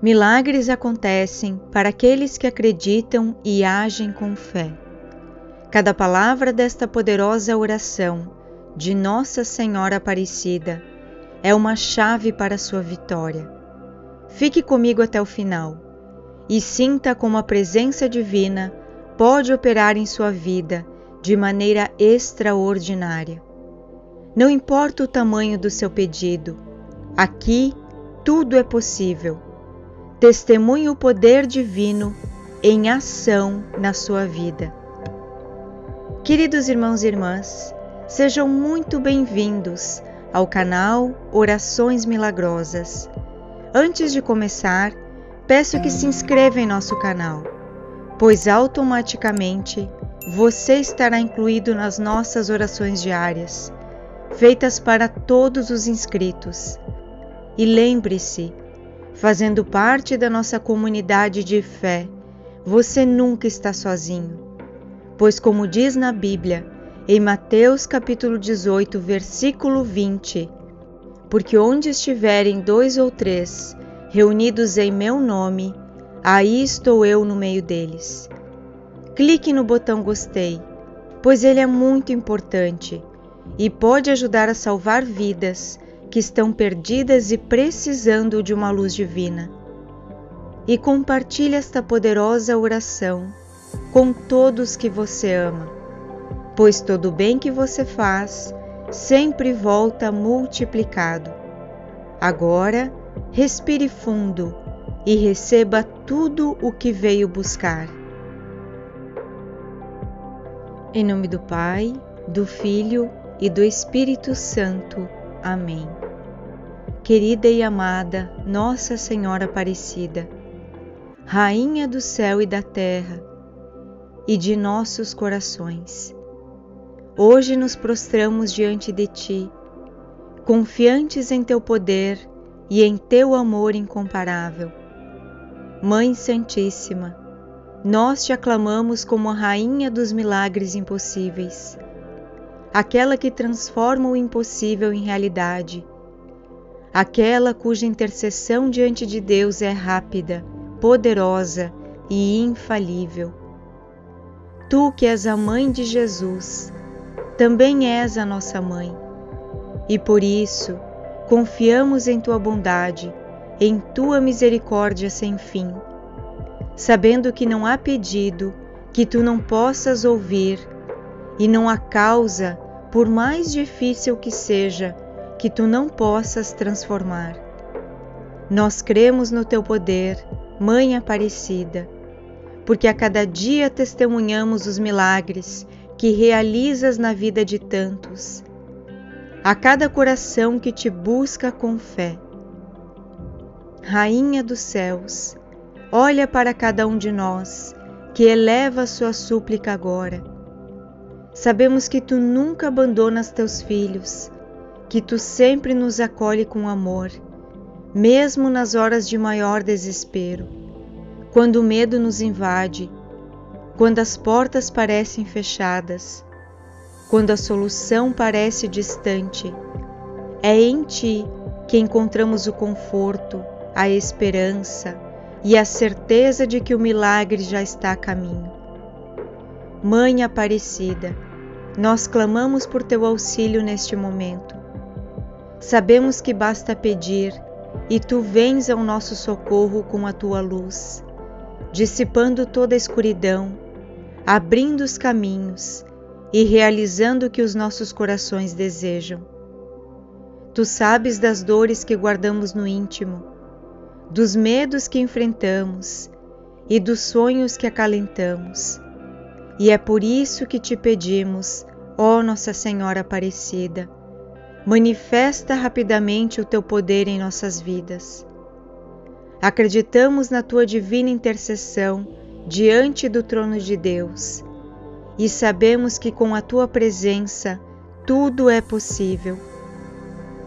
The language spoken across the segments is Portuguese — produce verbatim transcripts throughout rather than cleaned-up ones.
Milagres acontecem para aqueles que acreditam e agem com fé. Cada palavra desta poderosa oração de Nossa Senhora Aparecida é uma chave para a sua vitória. Fique comigo até o final e sinta como a presença divina pode operar em sua vida de maneira extraordinária. Não importa o tamanho do seu pedido, aqui tudo é possível. Testemunhe o poder divino em ação na sua vida. Queridos irmãos e irmãs, sejam muito bem-vindos ao canal Orações Milagrosas. Antes de começar, peço que se inscreva em nosso canal, pois automaticamente você estará incluído nas nossas orações diárias, feitas para todos os inscritos. E lembre-se, fazendo parte da nossa comunidade de fé, você nunca está sozinho, pois como diz na Bíblia, em Mateus capítulo dezoito, versículo vinte, porque onde estiverem dois ou três reunidos em meu nome, aí estou eu no meio deles. Clique no botão gostei, pois ele é muito importante e pode ajudar a salvar vidas que estão perdidas e precisando de uma luz divina. E compartilhe esta poderosa oração com todos que você ama, pois todo o bem que você faz sempre volta multiplicado. Agora, respire fundo e receba tudo o que veio buscar. Em nome do Pai, do Filho e do Espírito Santo. Amém. Querida e amada Nossa Senhora Aparecida, Rainha do céu e da terra e de nossos corações, hoje nos prostramos diante de Ti, confiantes em Teu poder e em Teu amor incomparável. Mãe Santíssima, nós Te aclamamos como a Rainha dos milagres impossíveis, aquela que transforma o impossível em realidade, aquela cuja intercessão diante de Deus é rápida, poderosa e infalível. Tu que és a Mãe de Jesus, também és a nossa Mãe, e por isso confiamos em Tua bondade, em Tua misericórdia sem fim, sabendo que não há pedido que Tu não possas ouvir, e não há causa, por mais difícil que seja, que Tu não possas transformar. Nós cremos no Teu poder, Mãe Aparecida, porque a cada dia testemunhamos os milagres que realizas na vida de tantos, a cada coração que Te busca com fé. Rainha dos céus, olha para cada um de nós, que eleva sua súplica agora. Sabemos que Tu nunca abandonas Teus filhos, que Tu sempre nos acolhe com amor, mesmo nas horas de maior desespero, quando o medo nos invade, quando as portas parecem fechadas, quando a solução parece distante. É em Ti que encontramos o conforto, a esperança e a certeza de que o milagre já está a caminho. Mãe Aparecida, nós clamamos por Teu auxílio neste momento. Sabemos que basta pedir e Tu vens ao nosso socorro com a Tua luz, dissipando toda a escuridão, abrindo os caminhos e realizando o que os nossos corações desejam. Tu sabes das dores que guardamos no íntimo, dos medos que enfrentamos e dos sonhos que acalentamos. E é por isso que Te pedimos, ó Nossa Senhora Aparecida, manifesta rapidamente o Teu poder em nossas vidas. Acreditamos na Tua divina intercessão diante do trono de Deus e sabemos que com a Tua presença tudo é possível.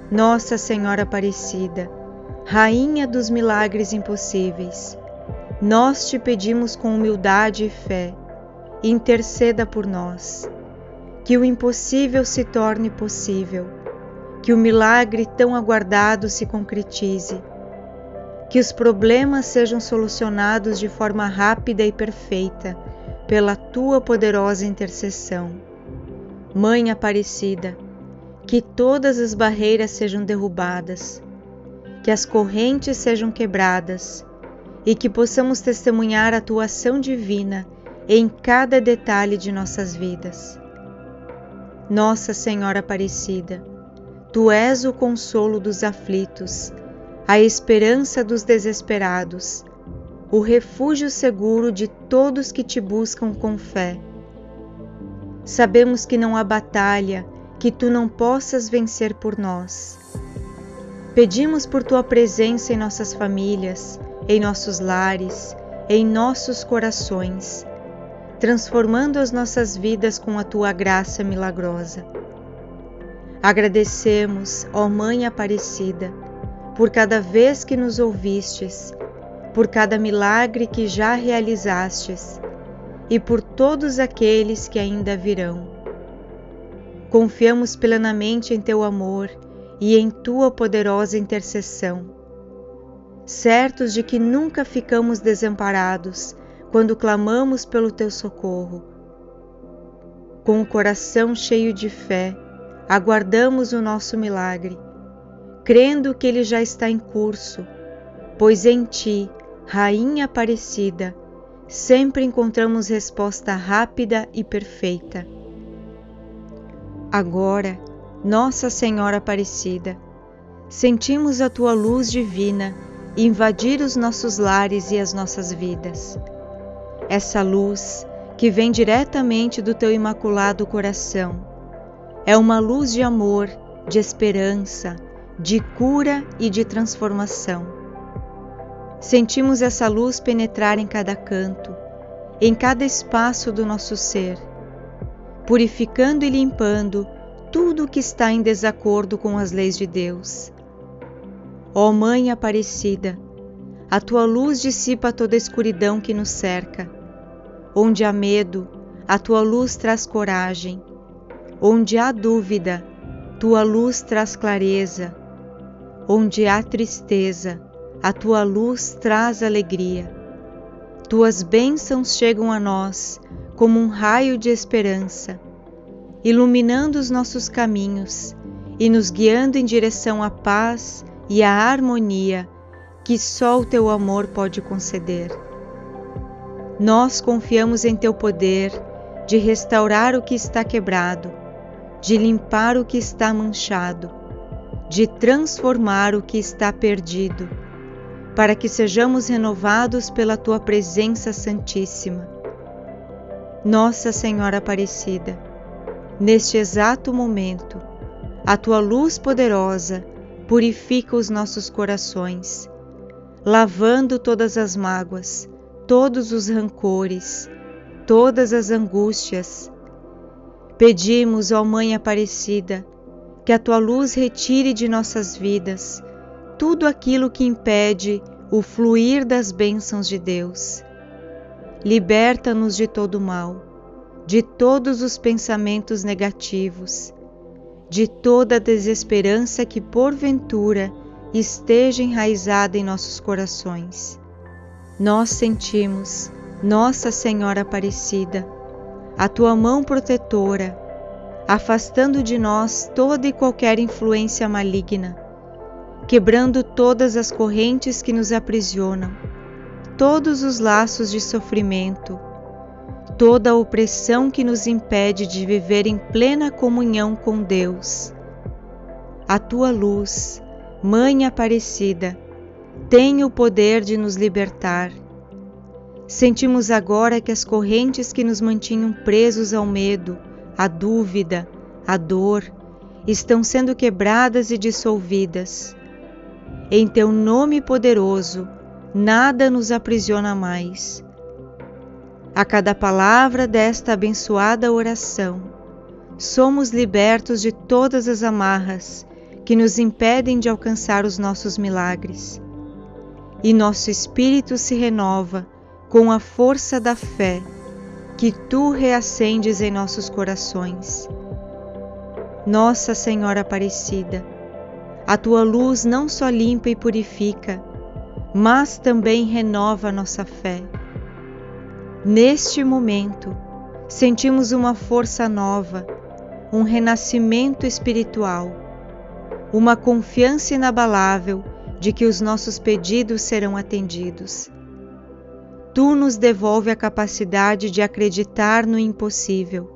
Nossa Senhora Aparecida, Rainha dos milagres impossíveis, nós Te pedimos com humildade e fé, interceda por nós, que o impossível se torne possível, que o milagre tão aguardado se concretize. que os problemas sejam solucionados de forma rápida e perfeita pela tua poderosa intercessão. Mãe Aparecida, que todas as barreiras sejam derrubadas, que as correntes sejam quebradas e que possamos testemunhar a tua ação divina em cada detalhe de nossas vidas. Nossa Senhora Aparecida, tu és o consolo dos aflitos, a esperança dos desesperados, o refúgio seguro de todos que te buscam com fé. Sabemos que não há batalha que tu não possas vencer por nós. Pedimos por tua presença em nossas famílias, em nossos lares, em nossos corações, transformando as nossas vidas com a tua graça milagrosa. Agradecemos, ó Mãe Aparecida, por cada vez que nos ouvistes, por cada milagre que já realizastes e por todos aqueles que ainda virão. Confiamos plenamente em teu amor e em tua poderosa intercessão, certos de que nunca ficamos desamparados quando clamamos pelo teu socorro. Com o coração cheio de fé, aguardamos o nosso milagre, crendo que ele já está em curso, pois em ti, Rainha Aparecida, sempre encontramos resposta rápida e perfeita. Agora, Nossa Senhora Aparecida, sentimos a tua luz divina invadir os nossos lares e as nossas vidas. Essa luz, que vem diretamente do teu imaculado coração, é uma luz de amor, de esperança, de cura e de transformação. Sentimos essa luz penetrar em cada canto, em cada espaço do nosso ser, purificando e limpando tudo o que está em desacordo com as leis de Deus. Ó Mãe Aparecida, a tua luz dissipa toda a escuridão que nos cerca. Onde há medo, a tua luz traz coragem. Onde há dúvida, tua luz traz clareza. Onde há tristeza, a tua luz traz alegria. Tuas bênçãos chegam a nós como um raio de esperança, iluminando os nossos caminhos e nos guiando em direção à paz e à harmonia que só o teu amor pode conceder. Nós confiamos em teu poder de restaurar o que está quebrado, de limpar o que está manchado, de transformar o que está perdido, para que sejamos renovados pela tua presença santíssima. Nossa Senhora Aparecida, neste exato momento, a tua luz poderosa purifica os nossos corações, lavando todas as mágoas, todos os rancores, todas as angústias. Pedimos, ó Mãe Aparecida, que a tua luz retire de nossas vidas tudo aquilo que impede o fluir das bênçãos de Deus. Liberta-nos de todo o mal, de todos os pensamentos negativos, de toda a desesperança que porventura esteja enraizada em nossos corações. Nós sentimos, Nossa Senhora Aparecida, a tua mão protetora, afastando de nós toda e qualquer influência maligna, quebrando todas as correntes que nos aprisionam, todos os laços de sofrimento, toda a opressão que nos impede de viver em plena comunhão com Deus. A tua luz, Mãe Aparecida, tem o poder de nos libertar. Sentimos agora que as correntes que nos mantinham presos ao medo, à dúvida, à dor, estão sendo quebradas e dissolvidas. Em teu nome poderoso, nada nos aprisiona mais. A cada palavra desta abençoada oração, somos libertos de todas as amarras que nos impedem de alcançar os nossos milagres. E nosso espírito se renova com a força da fé que tu reacendes em nossos corações. Nossa Senhora Aparecida, a tua luz não só limpa e purifica, mas também renova nossa fé. Neste momento, sentimos uma força nova, um renascimento espiritual, uma confiança inabalável de que os nossos pedidos serão atendidos. Tu nos devolve a capacidade de acreditar no impossível,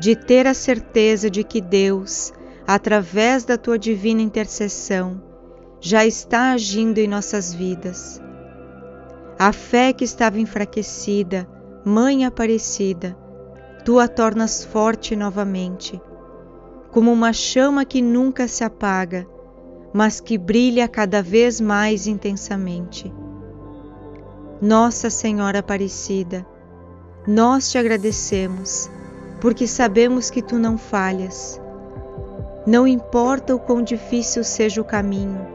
de ter a certeza de que Deus, através da tua divina intercessão, já está agindo em nossas vidas. A fé que estava enfraquecida, Mãe Aparecida, tu a tornas forte novamente, como uma chama que nunca se apaga, mas que brilha cada vez mais intensamente. Nossa Senhora Aparecida, nós te agradecemos, porque sabemos que tu não falhas. Não importa o quão difícil seja o caminho,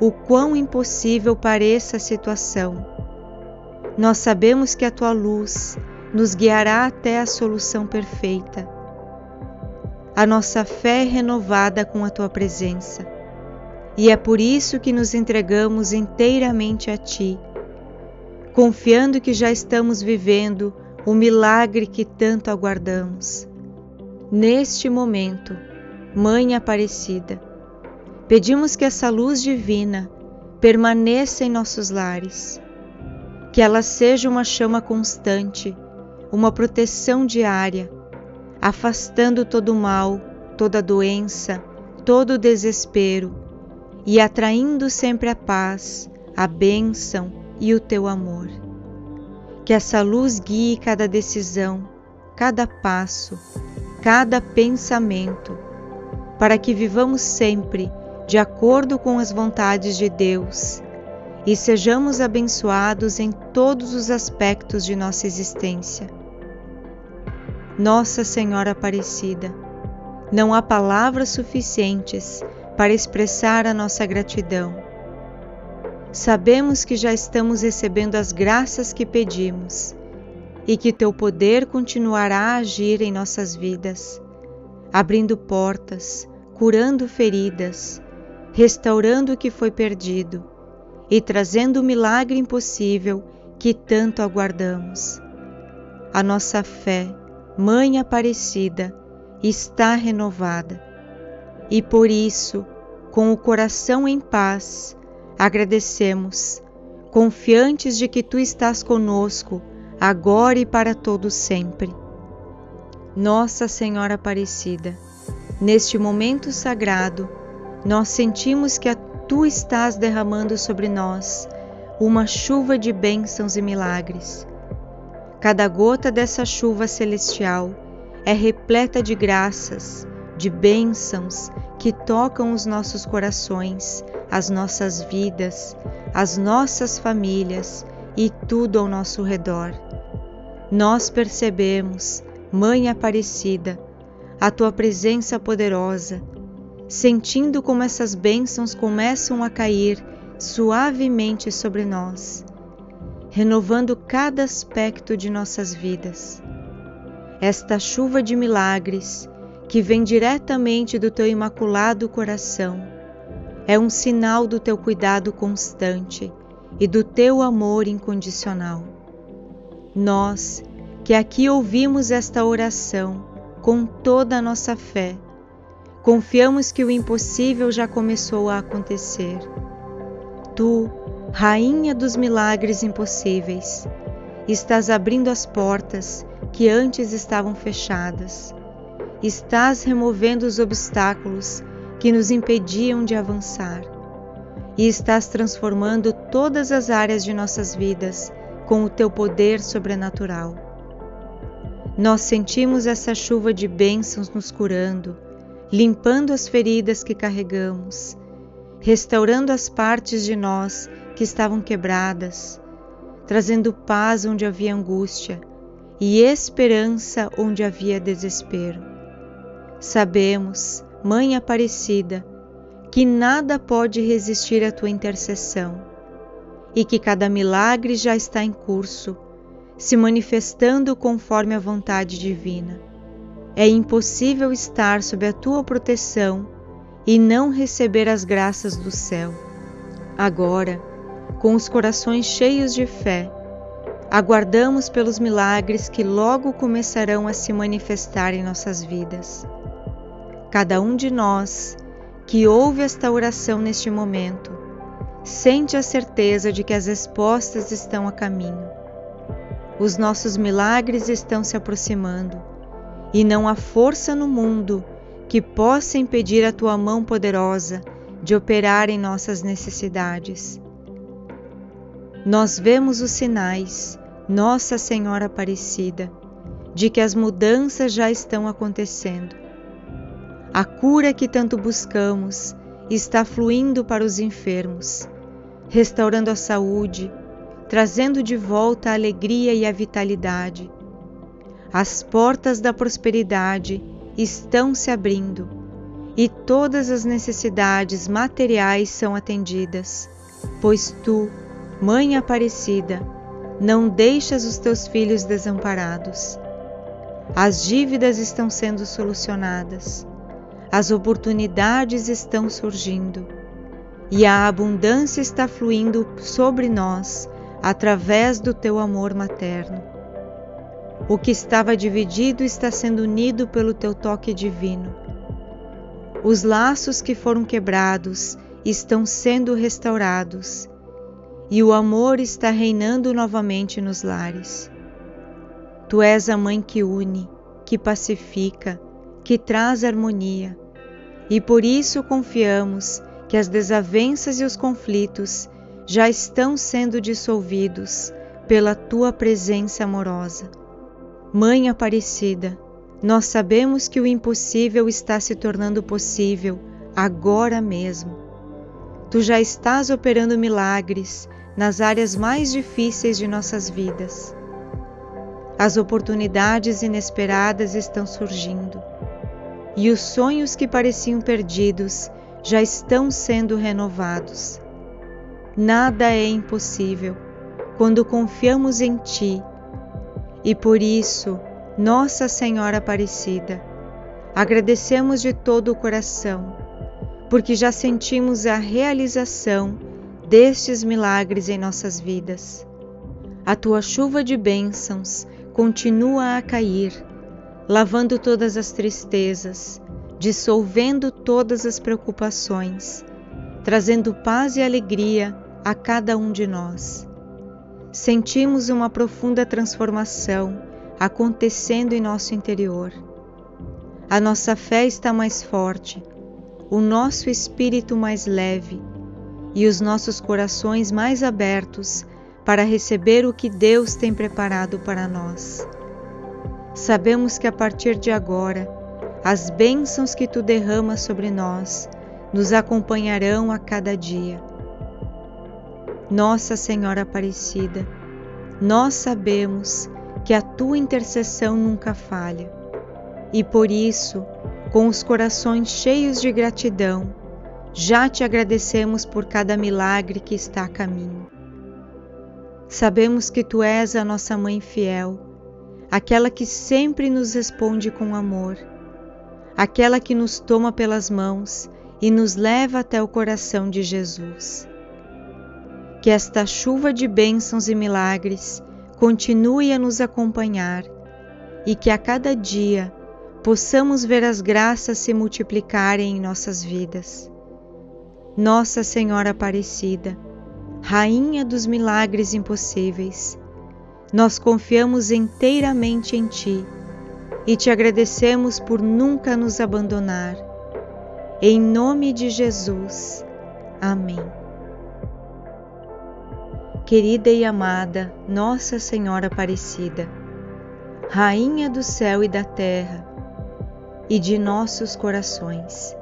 o quão impossível pareça a situação, nós sabemos que a tua luz nos guiará até a solução perfeita. A nossa fé é renovada com a tua presença, e é por isso que nos entregamos inteiramente a ti, confiando que já estamos vivendo o milagre que tanto aguardamos. Neste momento, Mãe Aparecida, pedimos que essa luz divina permaneça em nossos lares, que ela seja uma chama constante, uma proteção diária, afastando todo o mal, toda doença, todo o desespero e atraindo sempre a paz, a bênção e o teu amor. Que essa luz guie cada decisão, cada passo, cada pensamento, para que vivamos sempre de acordo com as vontades de Deus e sejamos abençoados em todos os aspectos de nossa existência. Nossa Senhora Aparecida, não há palavras suficientes para expressar a nossa gratidão. Sabemos que já estamos recebendo as graças que pedimos e que teu poder continuará a agir em nossas vidas, abrindo portas, curando feridas, restaurando o que foi perdido e trazendo o milagre impossível que tanto aguardamos. A nossa fé, Mãe Aparecida, está renovada e por isso, com o coração em paz, agradecemos, confiantes de que tu estás conosco agora e para todo sempre. Nossa Senhora Aparecida, neste momento sagrado, nós sentimos que a tu estás derramando sobre nós uma chuva de bênçãos e milagres. Cada gota dessa chuva celestial é repleta de graças, de bênçãos que tocam os nossos corações, as nossas vidas, as nossas famílias e tudo ao nosso redor. Nós percebemos, Mãe Aparecida, a tua presença poderosa, sentindo como essas bênçãos começam a cair suavemente sobre nós, renovando cada aspecto de nossas vidas. Esta chuva de milagres, que vem diretamente do teu imaculado coração, é um sinal do teu cuidado constante e do teu amor incondicional. Nós, que aqui ouvimos esta oração com toda a nossa fé, confiamos que o impossível já começou a acontecer. Tu, Rainha dos milagres impossíveis, estás abrindo as portas que antes estavam fechadas. Estás removendo os obstáculos que nos impediam de avançar. E estás transformando todas as áreas de nossas vidas com o teu poder sobrenatural. Nós sentimos essa chuva de bênçãos nos curando, limpando as feridas que carregamos, restaurando as partes de nós que estavam quebradas, trazendo paz onde havia angústia e esperança onde havia desespero. Sabemos, Mãe Aparecida, que nada pode resistir à tua intercessão e que cada milagre já está em curso, se manifestando conforme a vontade divina. É impossível estar sob a tua proteção e não receber as graças do céu. Agora, com os corações cheios de fé, aguardamos pelos milagres que logo começarão a se manifestar em nossas vidas. Cada um de nós que ouve esta oração neste momento, sente a certeza de que as respostas estão a caminho. Os nossos milagres estão se aproximando, e não há força no mundo que possa impedir a tua mão poderosa de operar em nossas necessidades. Nós vemos os sinais, Nossa Senhora Aparecida, de que as mudanças já estão acontecendo. A cura que tanto buscamos está fluindo para os enfermos, restaurando a saúde, trazendo de volta a alegria e a vitalidade. As portas da prosperidade estão se abrindo e todas as necessidades materiais são atendidas, pois tu, Mãe Aparecida, não deixas os teus filhos desamparados. As dívidas estão sendo solucionadas, as oportunidades estão surgindo e a abundância está fluindo sobre nós através do teu amor materno. O que estava dividido está sendo unido pelo teu toque divino. Os laços que foram quebrados estão sendo restaurados e o amor está reinando novamente nos lares. Tu és a mãe que une, que pacifica, que traz harmonia, e por isso confiamos que as desavenças e os conflitos já estão sendo dissolvidos pela tua presença amorosa. Mãe Aparecida, nós sabemos que o impossível está se tornando possível agora mesmo. Tu já estás operando milagres nas áreas mais difíceis de nossas vidas. As oportunidades inesperadas estão surgindo e os sonhos que pareciam perdidos já estão sendo renovados. Nada é impossível quando confiamos em ti. E por isso, Nossa Senhora Aparecida, agradecemos de todo o coração, porque já sentimos a realização destes milagres em nossas vidas. A tua chuva de bênçãos continua a cair, lavando todas as tristezas, dissolvendo todas as preocupações, trazendo paz e alegria a cada um de nós. Sentimos uma profunda transformação acontecendo em nosso interior. A nossa fé está mais forte, o nosso espírito mais leve e os nossos corações mais abertos para receber o que Deus tem preparado para nós. Sabemos que a partir de agora, as bênçãos que tu derramas sobre nós nos acompanharão a cada dia. Nossa Senhora Aparecida, nós sabemos que a tua intercessão nunca falha e por isso, com os corações cheios de gratidão, já te agradecemos por cada milagre que está a caminho. Sabemos que tu és a nossa mãe fiel, aquela que sempre nos responde com amor, aquela que nos toma pelas mãos e nos leva até o coração de Jesus. Que esta chuva de bênçãos e milagres continue a nos acompanhar e que a cada dia possamos ver as graças se multiplicarem em nossas vidas. Nossa Senhora Aparecida, Rainha dos milagres impossíveis, nós confiamos inteiramente em ti e te agradecemos por nunca nos abandonar. Em nome de Jesus. Amém. Querida e amada Nossa Senhora Aparecida, Rainha do céu e da terra e de nossos corações,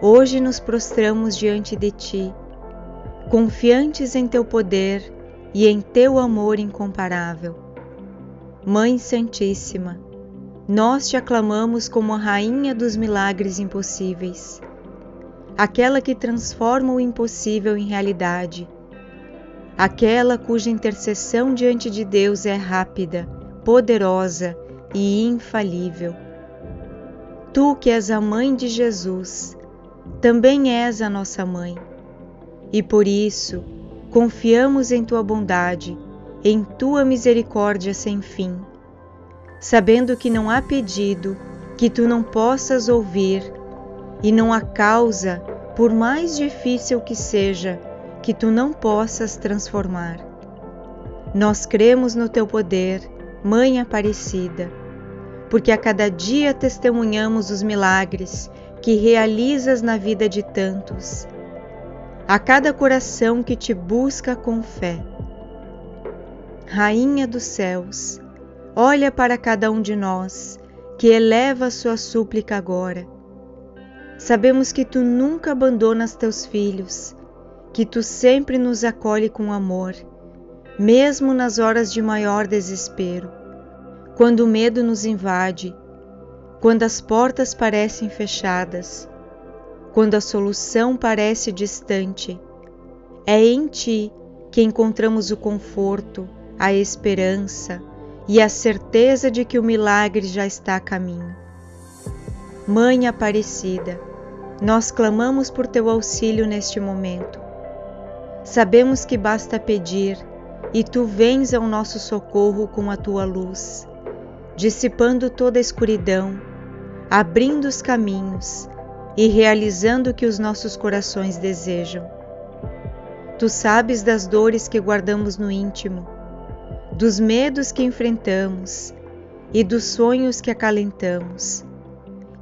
hoje nos prostramos diante de ti, confiantes em teu poder e em teu amor incomparável. Mãe Santíssima, nós te aclamamos como a Rainha dos milagres impossíveis, aquela que transforma o impossível em realidade, aquela cuja intercessão diante de Deus é rápida, poderosa e infalível. Tu que és a Mãe de Jesus, também és a nossa Mãe, e por isso Confiamos em Tua bondade, em Tua misericórdia sem fim, sabendo que não há pedido que Tu não possas ouvir e não há causa, por mais difícil que seja, que Tu não possas transformar. Nós cremos no Teu poder, Mãe Aparecida, porque a cada dia testemunhamos os milagres que realizas na vida de tantos, a cada coração que Te busca com fé. Rainha dos céus, olha para cada um de nós, que eleva sua súplica agora. Sabemos que Tu nunca abandonas Teus filhos, que Tu sempre nos acolhe com amor, mesmo nas horas de maior desespero, quando o medo nos invade, quando as portas parecem fechadas, quando a solução parece distante. É em Ti que encontramos o conforto, a esperança e a certeza de que o milagre já está a caminho. Mãe Aparecida, nós clamamos por Teu auxílio neste momento. Sabemos que basta pedir e Tu vens ao nosso socorro com a Tua luz, dissipando toda a escuridão, abrindo os caminhos e realizando o que os nossos corações desejam. Tu sabes das dores que guardamos no íntimo, dos medos que enfrentamos e dos sonhos que acalentamos.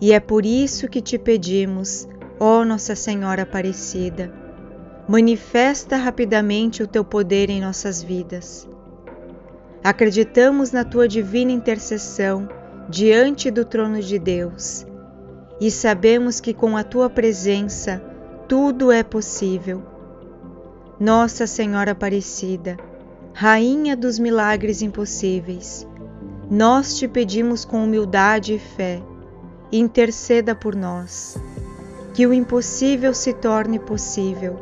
E é por isso que Te pedimos, ó Nossa Senhora Aparecida, manifesta rapidamente o Teu poder em nossas vidas. Acreditamos na Tua divina intercessão diante do trono de Deus e sabemos que com a Tua presença tudo é possível. Nossa Senhora Aparecida, Rainha dos milagres impossíveis, nós Te pedimos com humildade e fé, interceda por nós, que o impossível se torne possível,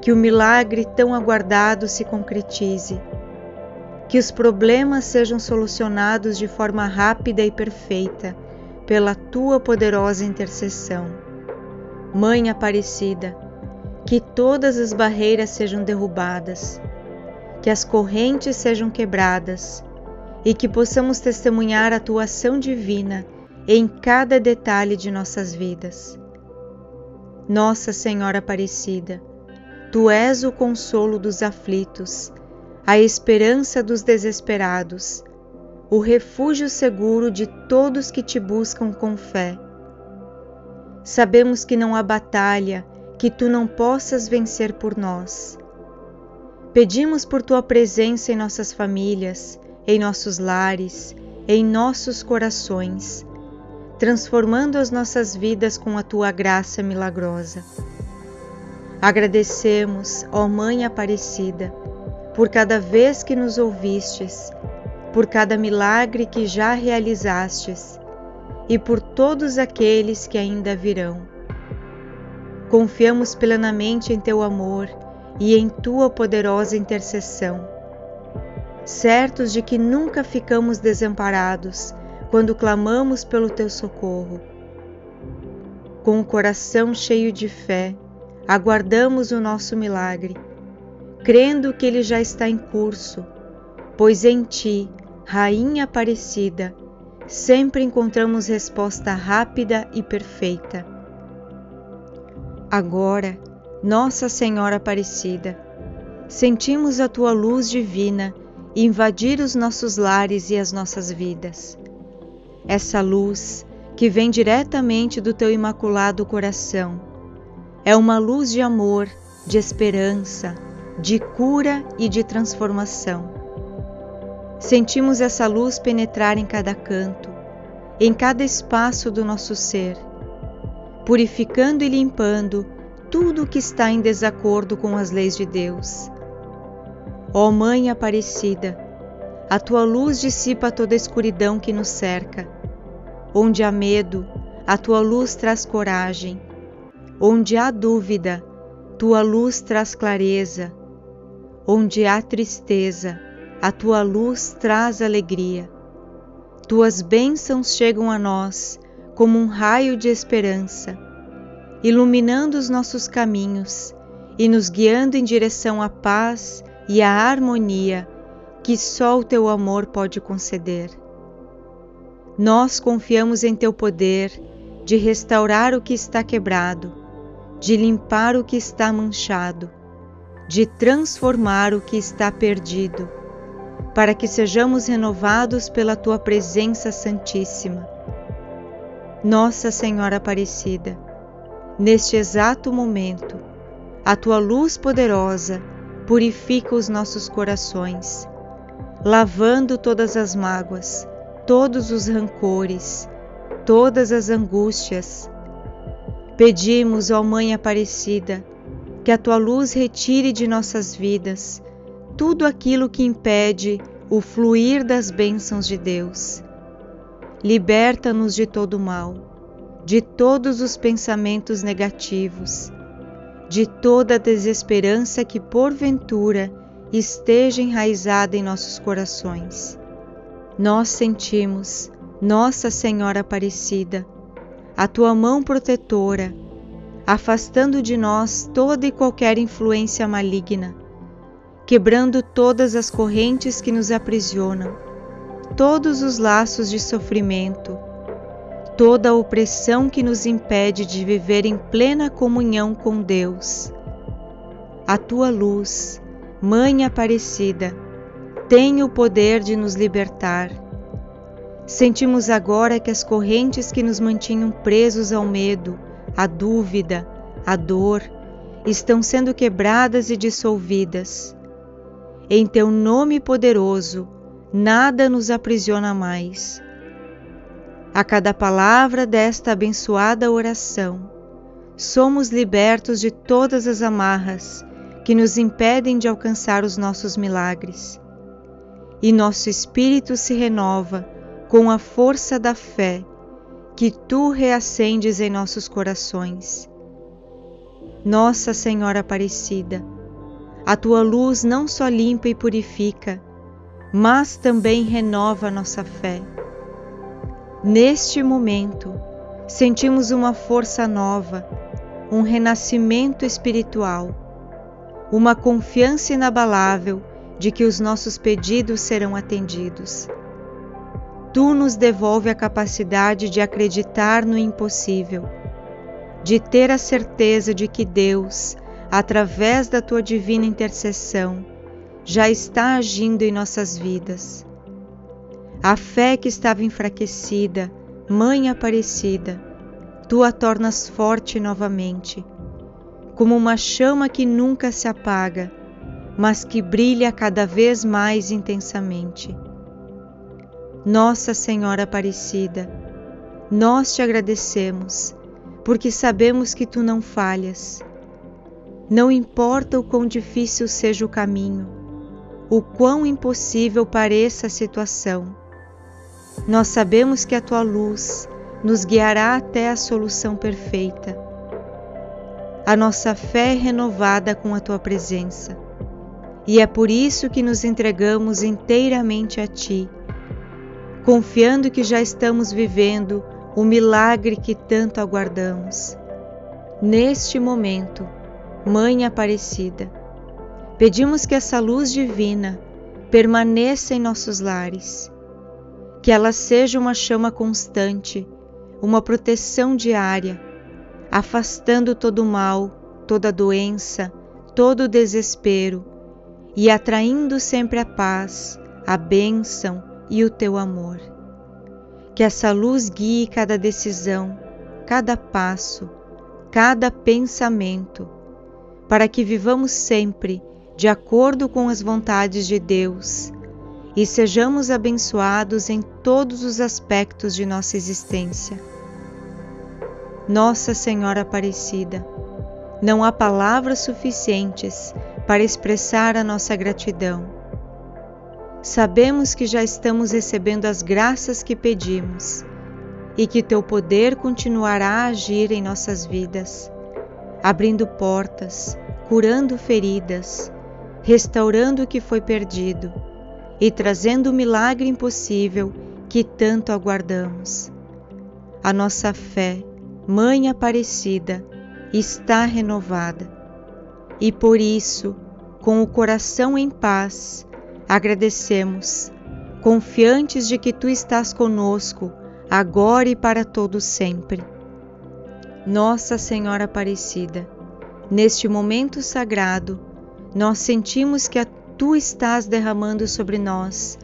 que o milagre tão aguardado se concretize, que os problemas sejam solucionados de forma rápida e perfeita pela Tua poderosa intercessão. Mãe Aparecida, que todas as barreiras sejam derrubadas, que as correntes sejam quebradas e que possamos testemunhar a Tua ação divina em cada detalhe de nossas vidas. Nossa Senhora Aparecida, Tu és o consolo dos aflitos, a esperança dos desesperados, o refúgio seguro de todos que Te buscam com fé. Sabemos que não há batalha que Tu não possas vencer por nós. Pedimos por Tua presença em nossas famílias, em nossos lares, em nossos corações, transformando as nossas vidas com a Tua graça milagrosa. Agradecemos, ó Mãe Aparecida, por cada vez que nos ouvistes, por cada milagre que já realizastes e por todos aqueles que ainda virão. Confiamos plenamente em Teu amor e em Tua poderosa intercessão, certos de que nunca ficamos desamparados quando clamamos pelo Teu socorro. Com o coração cheio de fé, aguardamos o nosso milagre, crendo que ele já está em curso, pois em Ti, Rainha Aparecida, sempre encontramos resposta rápida e perfeita. Agora, Nossa Senhora Aparecida, sentimos a Tua luz divina invadir os nossos lares e as nossas vidas. Essa luz, que vem diretamente do Teu imaculado coração, é uma luz de amor, de esperança, de cura e de transformação. Sentimos essa luz penetrar em cada canto, em cada espaço do nosso ser, purificando e limpando tudo o que está em desacordo com as leis de Deus. Ó Mãe Aparecida, a Tua luz dissipa toda a escuridão que nos cerca. Onde há medo, a Tua luz traz coragem. Onde há dúvida, Tua luz traz clareza. Onde há tristeza, a Tua luz traz alegria. Tuas bênçãos chegam a nós como um raio de esperança, iluminando os nossos caminhos e nos guiando em direção à paz e à harmonia que só o Teu amor pode conceder. Nós confiamos em Teu poder de restaurar o que está quebrado, de limpar o que está manchado, de transformar o que está perdido, para que sejamos renovados pela Tua presença santíssima. Nossa Senhora Aparecida, neste exato momento, a Tua luz poderosa purifica os nossos corações, lavando todas as mágoas, todos os rancores, todas as angústias. Pedimos, ó Mãe Aparecida, que a Tua luz retire de nossas vidas tudo aquilo que impede o fluir das bênçãos de Deus. Liberta-nos de todo o mal, de todos os pensamentos negativos, de toda a desesperança que porventura esteja enraizada em nossos corações. Nós sentimos, Nossa Senhora Aparecida, a Tua mão protetora, afastando de nós toda e qualquer influência maligna, quebrando todas as correntes que nos aprisionam, todos os laços de sofrimento, toda a opressão que nos impede de viver em plena comunhão com Deus. A Tua luz, Mãe Aparecida, tem o poder de nos libertar. Sentimos agora que as correntes que nos mantinham presos ao medo, à dúvida, à dor, estão sendo quebradas e dissolvidas. Em Teu nome poderoso, nada nos aprisiona mais. A cada palavra desta abençoada oração, somos libertos de todas as amarras que nos impedem de alcançar os nossos milagres. E nosso espírito se renova com a força da fé que Tu reacendes em nossos corações. Nossa Senhora Aparecida, a Tua luz não só limpa e purifica, mas também renova nossa fé. Neste momento, sentimos uma força nova, um renascimento espiritual, uma confiança inabalável de que os nossos pedidos serão atendidos. Tu nos devolve a capacidade de acreditar no impossível, de ter a certeza de que Deus, através da Tua divina intercessão, já está agindo em nossas vidas. A fé que estava enfraquecida, Mãe Aparecida, Tu a tornas forte novamente, como uma chama que nunca se apaga, mas que brilha cada vez mais intensamente. Nossa Senhora Aparecida, nós Te agradecemos, porque sabemos que Tu não falhas. Não importa o quão difícil seja o caminho, o quão impossível pareça a situação, nós sabemos que a Tua luz nos guiará até a solução perfeita. A nossa fé é renovada com a Tua presença, e é por isso que nos entregamos inteiramente a Ti, confiando que já estamos vivendo o milagre que tanto aguardamos. Neste momento, Mãe Aparecida, pedimos que essa luz divina permaneça em nossos lares, que ela seja uma chama constante, uma proteção diária, afastando todo o mal, toda doença, todo o desespero e atraindo sempre a paz, a bênção e o Teu amor. Que essa luz guie cada decisão, cada passo, cada pensamento, para que vivamos sempre de acordo com as vontades de Deus, e sejamos abençoados em todos os aspectos de nossa existência. Nossa Senhora Aparecida, não há palavras suficientes para expressar a nossa gratidão. Sabemos que já estamos recebendo as graças que pedimos, e que Teu poder continuará a agir em nossas vidas, abrindo portas, curando feridas, restaurando o que foi perdido e trazendo o milagre impossível que tanto aguardamos. A nossa fé, Mãe Aparecida, está renovada. e por isso, com o coração em paz, agradecemos, confiantes de que Tu estás conosco, agora e para todo sempre. Nossa Senhora Aparecida, neste momento sagrado, nós sentimos que Tu estás derramando sobre nós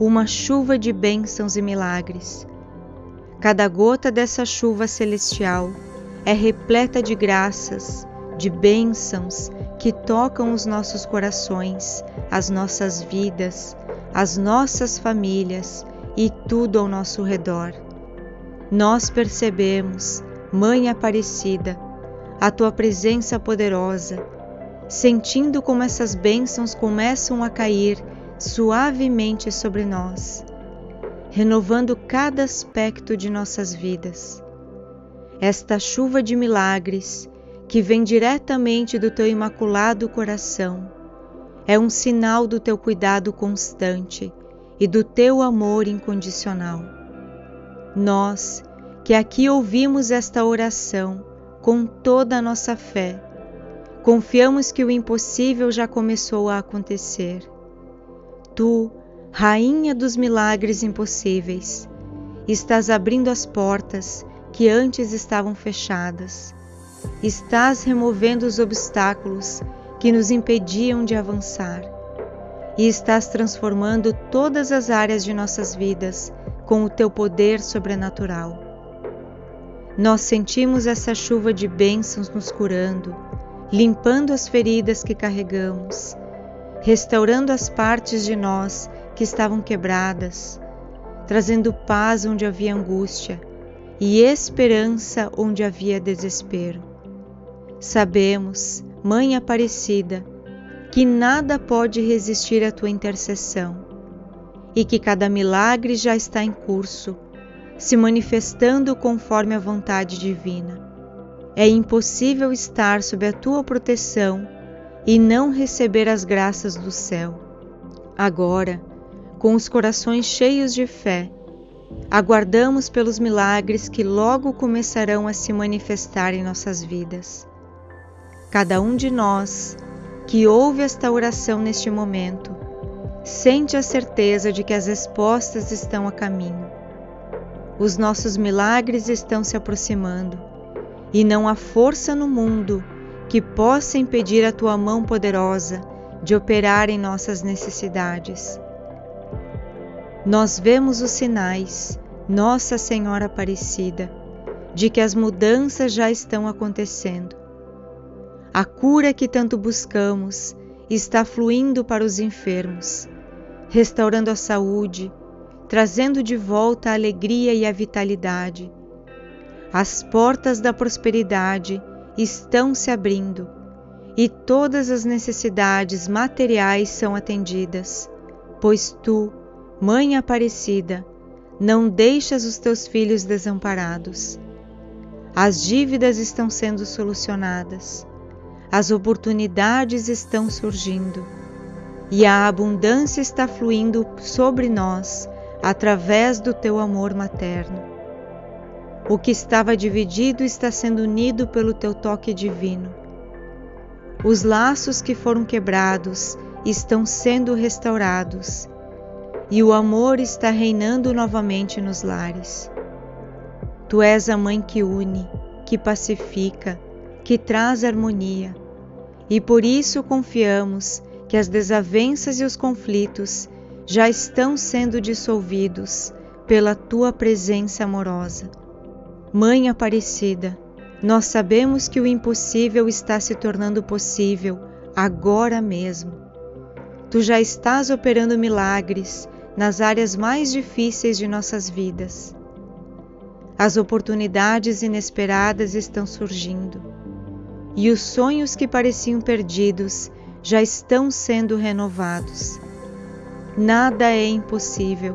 uma chuva de bênçãos e milagres. Cada gota dessa chuva celestial é repleta de graças, de bênçãos que tocam os nossos corações, as nossas vidas, as nossas famílias e tudo ao nosso redor. Nós percebemos, Mãe Aparecida, a Tua presença poderosa, sentindo como essas bênçãos começam a cair suavemente sobre nós, renovando cada aspecto de nossas vidas. Esta chuva de milagres, que vem diretamente do Teu imaculado coração, é um sinal do Teu cuidado constante e do Teu amor incondicional. Nós, que aqui ouvimos esta oração com toda a nossa fé, confiamos que o impossível já começou a acontecer. Tu, Rainha dos milagres impossíveis, estás abrindo as portas que antes estavam fechadas. Estás removendo os obstáculos que nos impediam de avançar. E estás transformando todas as áreas de nossas vidas com o Teu poder sobrenatural. Nós sentimos essa chuva de bênçãos nos curando, limpando as feridas que carregamos, restaurando as partes de nós que estavam quebradas, trazendo paz onde havia angústia e esperança onde havia desespero. Sabemos, Mãe Aparecida, que nada pode resistir à Tua intercessão e que cada milagre já está em curso, se manifestando conforme a vontade divina. É impossível estar sob a Tua proteção e não receber as graças do céu. Agora, com os corações cheios de fé, aguardamos pelos milagres que logo começarão a se manifestar em nossas vidas. Cada um de nós que ouve esta oração neste momento, sente a certeza de que as respostas estão a caminho. Os nossos milagres estão se aproximando, e não há força no mundo que possa impedir a Tua mão poderosa de operar em nossas necessidades. Nós vemos os sinais, Nossa Senhora Aparecida, de que as mudanças já estão acontecendo. A cura que tanto buscamos está fluindo para os enfermos, restaurando a saúde, trazendo de volta a alegria e a vitalidade. As portas da prosperidade estão se abrindo e todas as necessidades materiais são atendidas, pois Tu, Mãe Aparecida, não deixas os Teus filhos desamparados. As dívidas estão sendo solucionadas, as oportunidades estão surgindo e a abundância está fluindo sobre nós através do Teu amor materno. O que estava dividido está sendo unido pelo Teu toque divino. Os laços que foram quebrados estão sendo restaurados e o amor está reinando novamente nos lares. Tu és a Mãe que une, que pacifica, que traz harmonia, e por isso confiamos que as desavenças e os conflitos já estão sendo dissolvidos pela Tua presença amorosa. Mãe Aparecida, nós sabemos que o impossível está se tornando possível agora mesmo. Tu já estás operando milagres nas áreas mais difíceis de nossas vidas. As oportunidades inesperadas estão surgindo e os sonhos que pareciam perdidos já estão sendo renovados. Nada é impossível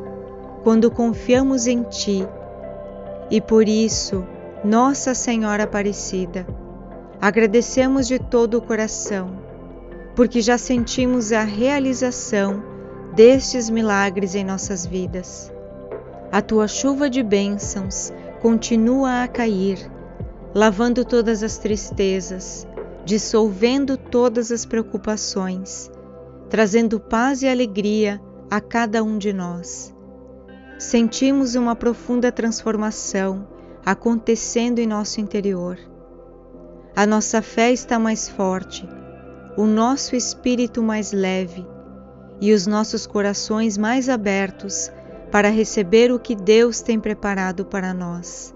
quando confiamos em Ti. E por isso, Nossa Senhora Aparecida, agradecemos de todo o coração, porque já sentimos a realização destes milagres em nossas vidas. A Tua chuva de bênçãos continua a cair, lavando todas as tristezas, dissolvendo todas as preocupações, trazendo paz e alegria a cada um de nós. Sentimos uma profunda transformação acontecendo em nosso interior. A nossa fé está mais forte, o nosso espírito mais leve e os nossos corações mais abertos para receber o que Deus tem preparado para nós.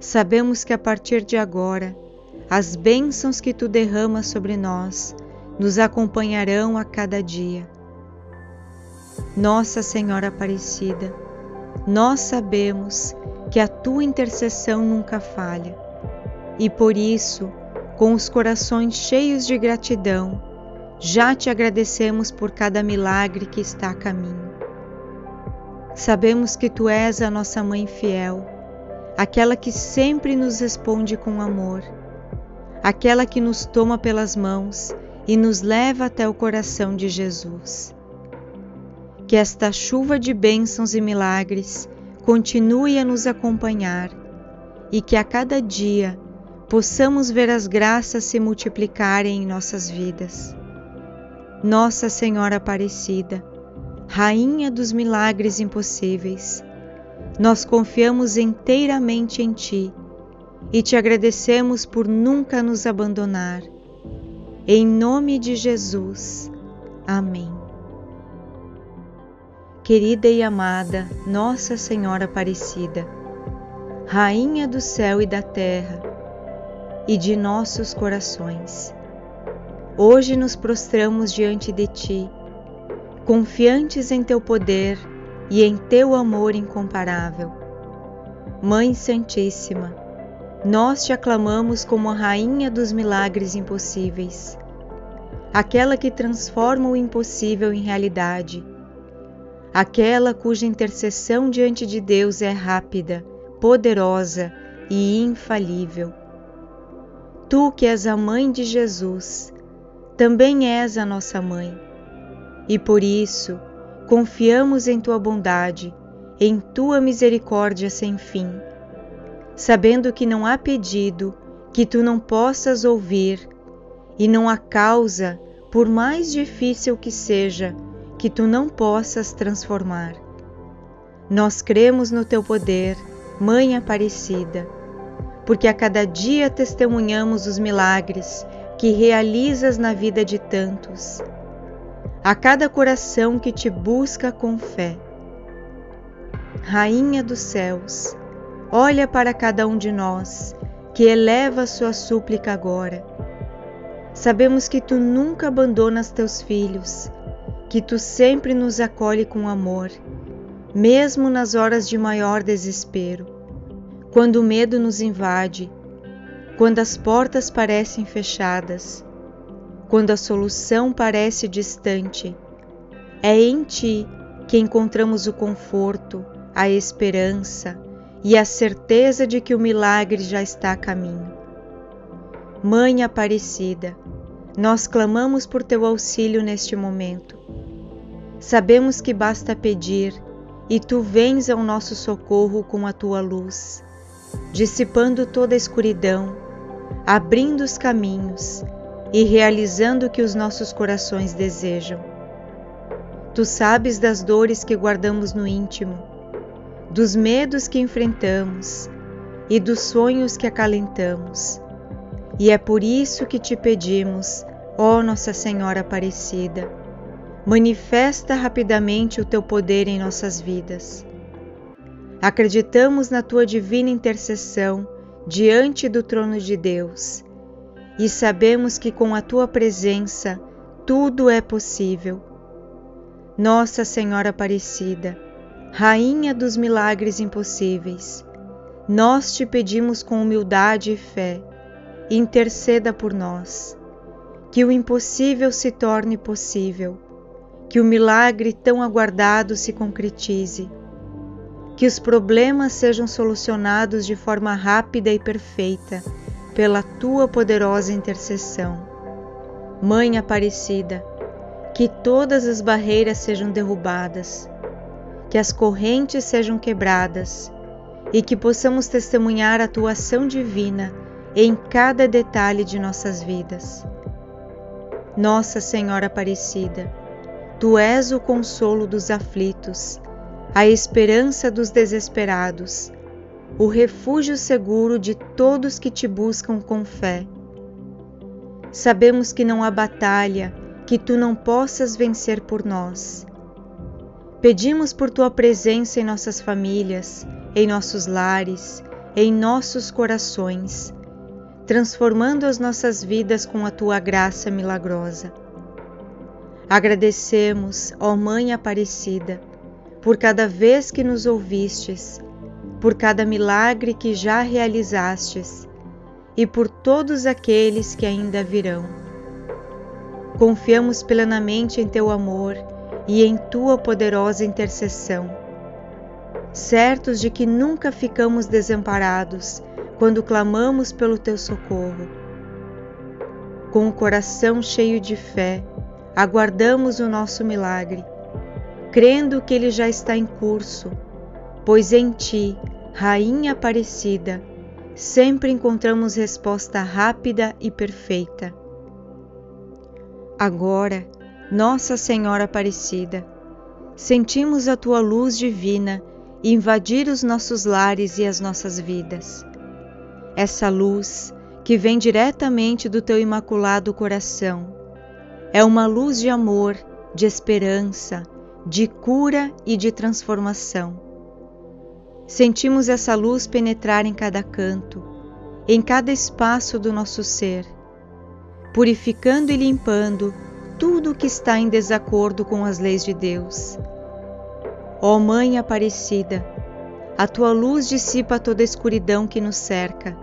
Sabemos que a partir de agora, as bênçãos que Tu derramas sobre nós nos acompanharão a cada dia. Nossa Senhora Aparecida, nós sabemos que a Tua intercessão nunca falha e por isso, com os corações cheios de gratidão, já Te agradecemos por cada milagre que está a caminho. Sabemos que Tu és a nossa Mãe fiel, aquela que sempre nos responde com amor, aquela que nos toma pelas mãos e nos leva até o coração de Jesus. Que esta chuva de bênçãos e milagres continue a nos acompanhar e que a cada dia possamos ver as graças se multiplicarem em nossas vidas. Nossa Senhora Aparecida, Rainha dos milagres impossíveis, nós confiamos inteiramente em Ti e Te agradecemos por nunca nos abandonar. Em nome de Jesus. Amém. Querida e amada Nossa Senhora Aparecida, Rainha do céu e da terra e de nossos corações, hoje nos prostramos diante de Ti, confiantes em Teu poder e em Teu amor incomparável. Mãe Santíssima, nós Te aclamamos como a Rainha dos milagres impossíveis, aquela que transforma o impossível em realidade, aquela cuja intercessão diante de Deus é rápida, poderosa e infalível. Tu que és a Mãe de Jesus, também és a nossa Mãe, e por isso confiamos em Tua bondade, em Tua misericórdia sem fim, sabendo que não há pedido que Tu não possas ouvir e não há causa, por mais difícil que seja, que Tu não possas transformar. Nós cremos no Teu poder, Mãe Aparecida, porque a cada dia testemunhamos os milagres que realizas na vida de tantos, a cada coração que Te busca com fé. Rainha dos céus, olha para cada um de nós, que eleva sua súplica agora. Sabemos que Tu nunca abandonas Teus filhos, que Tu sempre nos acolhe com amor, mesmo nas horas de maior desespero, quando o medo nos invade, quando as portas parecem fechadas, quando a solução parece distante. É em Ti que encontramos o conforto, a esperança e a certeza de que o milagre já está a caminho. Mãe Aparecida, nós clamamos por Teu auxílio neste momento. Sabemos que basta pedir e Tu vens ao nosso socorro com a Tua luz, dissipando toda a escuridão, abrindo os caminhos e realizando o que os nossos corações desejam. Tu sabes das dores que guardamos no íntimo, dos medos que enfrentamos e dos sonhos que acalentamos. E é por isso que Te pedimos, ó Nossa Senhora Aparecida, manifesta rapidamente o Teu poder em nossas vidas. Acreditamos na Tua divina intercessão diante do trono de Deus, e sabemos que com a Tua presença tudo é possível. Nossa Senhora Aparecida, Rainha dos milagres impossíveis, nós Te pedimos com humildade e fé, interceda por nós, que o impossível se torne possível, que o milagre tão aguardado se concretize, que os problemas sejam solucionados de forma rápida e perfeita, pela Tua poderosa intercessão. Mãe Aparecida, que todas as barreiras sejam derrubadas, que as correntes sejam quebradas e que possamos testemunhar a Tua ação divina em cada detalhe de nossas vidas. Nossa Senhora Aparecida, Tu és o consolo dos aflitos, a esperança dos desesperados, o refúgio seguro de todos que Te buscam com fé. Sabemos que não há batalha que Tu não possas vencer por nós. Pedimos por Tua presença em nossas famílias, em nossos lares, em nossos corações, transformando as nossas vidas com a Tua graça milagrosa. Agradecemos, ó Mãe Aparecida, por cada vez que nos ouvistes, por cada milagre que já realizastes e por todos aqueles que ainda virão. Confiamos plenamente em Teu amor e em Tua poderosa intercessão, certos de que nunca ficamos desamparados quando clamamos pelo Teu socorro. Com o coração cheio de fé, aguardamos o nosso milagre, crendo que ele já está em curso, pois em Ti, Rainha Aparecida, sempre encontramos resposta rápida e perfeita. Agora, Nossa Senhora Aparecida, sentimos a Tua luz divina invadir os nossos lares e as nossas vidas. Essa luz, que vem diretamente do Teu imaculado coração, é uma luz de amor, de esperança, de cura e de transformação. Sentimos essa luz penetrar em cada canto, em cada espaço do nosso ser, purificando e limpando tudo o que está em desacordo com as leis de Deus. Ó Mãe Aparecida, a Tua luz dissipa toda a escuridão que nos cerca.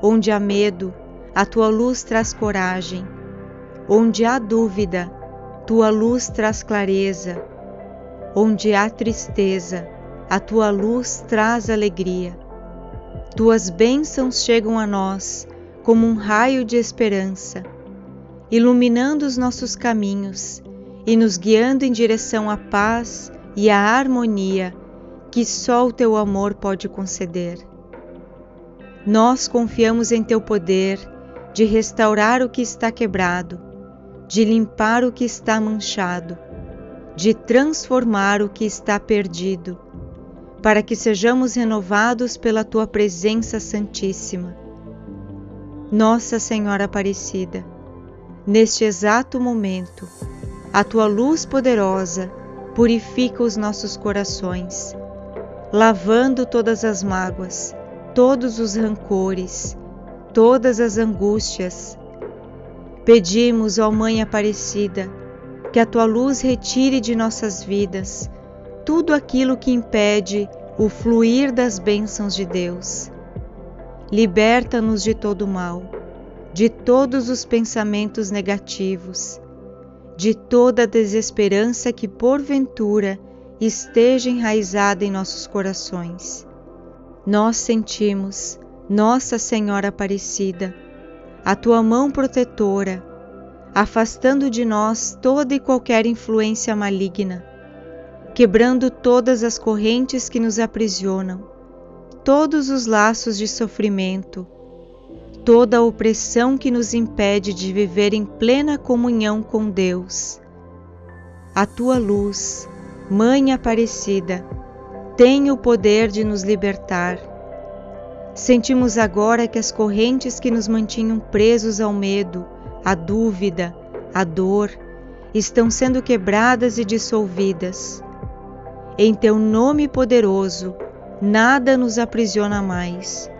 Onde há medo, a Tua luz traz coragem. Onde há dúvida, Tua luz traz clareza. Onde há tristeza, a Tua luz traz alegria. Tuas bênçãos chegam a nós como um raio de esperança, iluminando os nossos caminhos e nos guiando em direção à paz e à harmonia que só o Teu amor pode conceder. Nós confiamos em Teu poder de restaurar o que está quebrado, de limpar o que está manchado, de transformar o que está perdido, para que sejamos renovados pela Tua presença santíssima. Nossa Senhora Aparecida, neste exato momento, a Tua luz poderosa purifica os nossos corações, lavando todas as mágoas, todos os rancores, todas as angústias. Pedimos, ó Mãe Aparecida, que a Tua luz retire de nossas vidas tudo aquilo que impede o fluir das bênçãos de Deus. Liberta-nos de todo o mal, de todos os pensamentos negativos, de toda a desesperança que porventura esteja enraizada em nossos corações. Nós sentimos, Nossa Senhora Aparecida, a Tua mão protetora, afastando de nós toda e qualquer influência maligna, quebrando todas as correntes que nos aprisionam, todos os laços de sofrimento, toda a opressão que nos impede de viver em plena comunhão com Deus. A Tua luz, Mãe Aparecida, tem o poder de nos libertar. Sentimos agora que as correntes que nos mantinham presos ao medo, à dúvida, à dor, estão sendo quebradas e dissolvidas. Em Teu nome poderoso, nada nos aprisiona mais.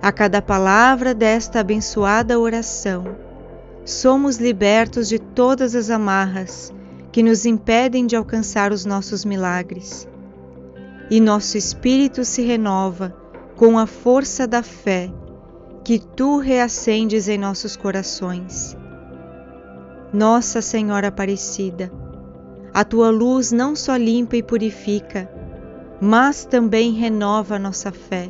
A cada palavra desta abençoada oração, somos libertos de todas as amarras que nos impedem de alcançar os nossos milagres. E nosso espírito se renova com a força da fé que Tu reacendes em nossos corações. Nossa Senhora Aparecida, a Tua luz não só limpa e purifica, mas também renova nossa fé.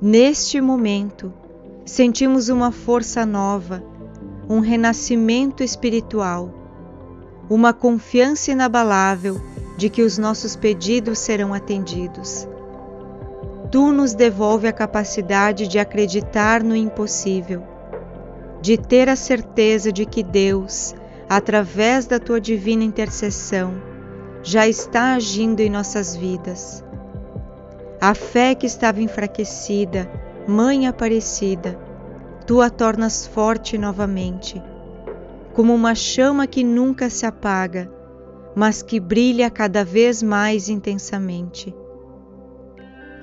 Neste momento, sentimos uma força nova, um renascimento espiritual, uma confiança inabalável de que os nossos pedidos serão atendidos. Tu nos devolve a capacidade de acreditar no impossível, de ter a certeza de que Deus, através da Tua divina intercessão, já está agindo em nossas vidas. A fé que estava enfraquecida, Mãe Aparecida, Tu a tornas forte novamente, como uma chama que nunca se apaga, mas que brilha cada vez mais intensamente.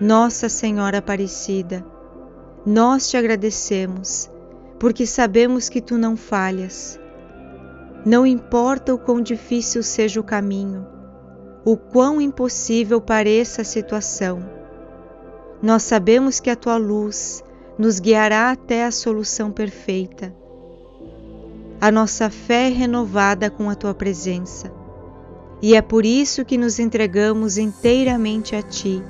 Nossa Senhora Aparecida, nós Te agradecemos, porque sabemos que Tu não falhas. Não importa o quão difícil seja o caminho, o quão impossível pareça a situação, nós sabemos que a Tua luz nos guiará até a solução perfeita. A nossa fé é renovada com a Tua presença, e é por isso que nos entregamos inteiramente a Ti,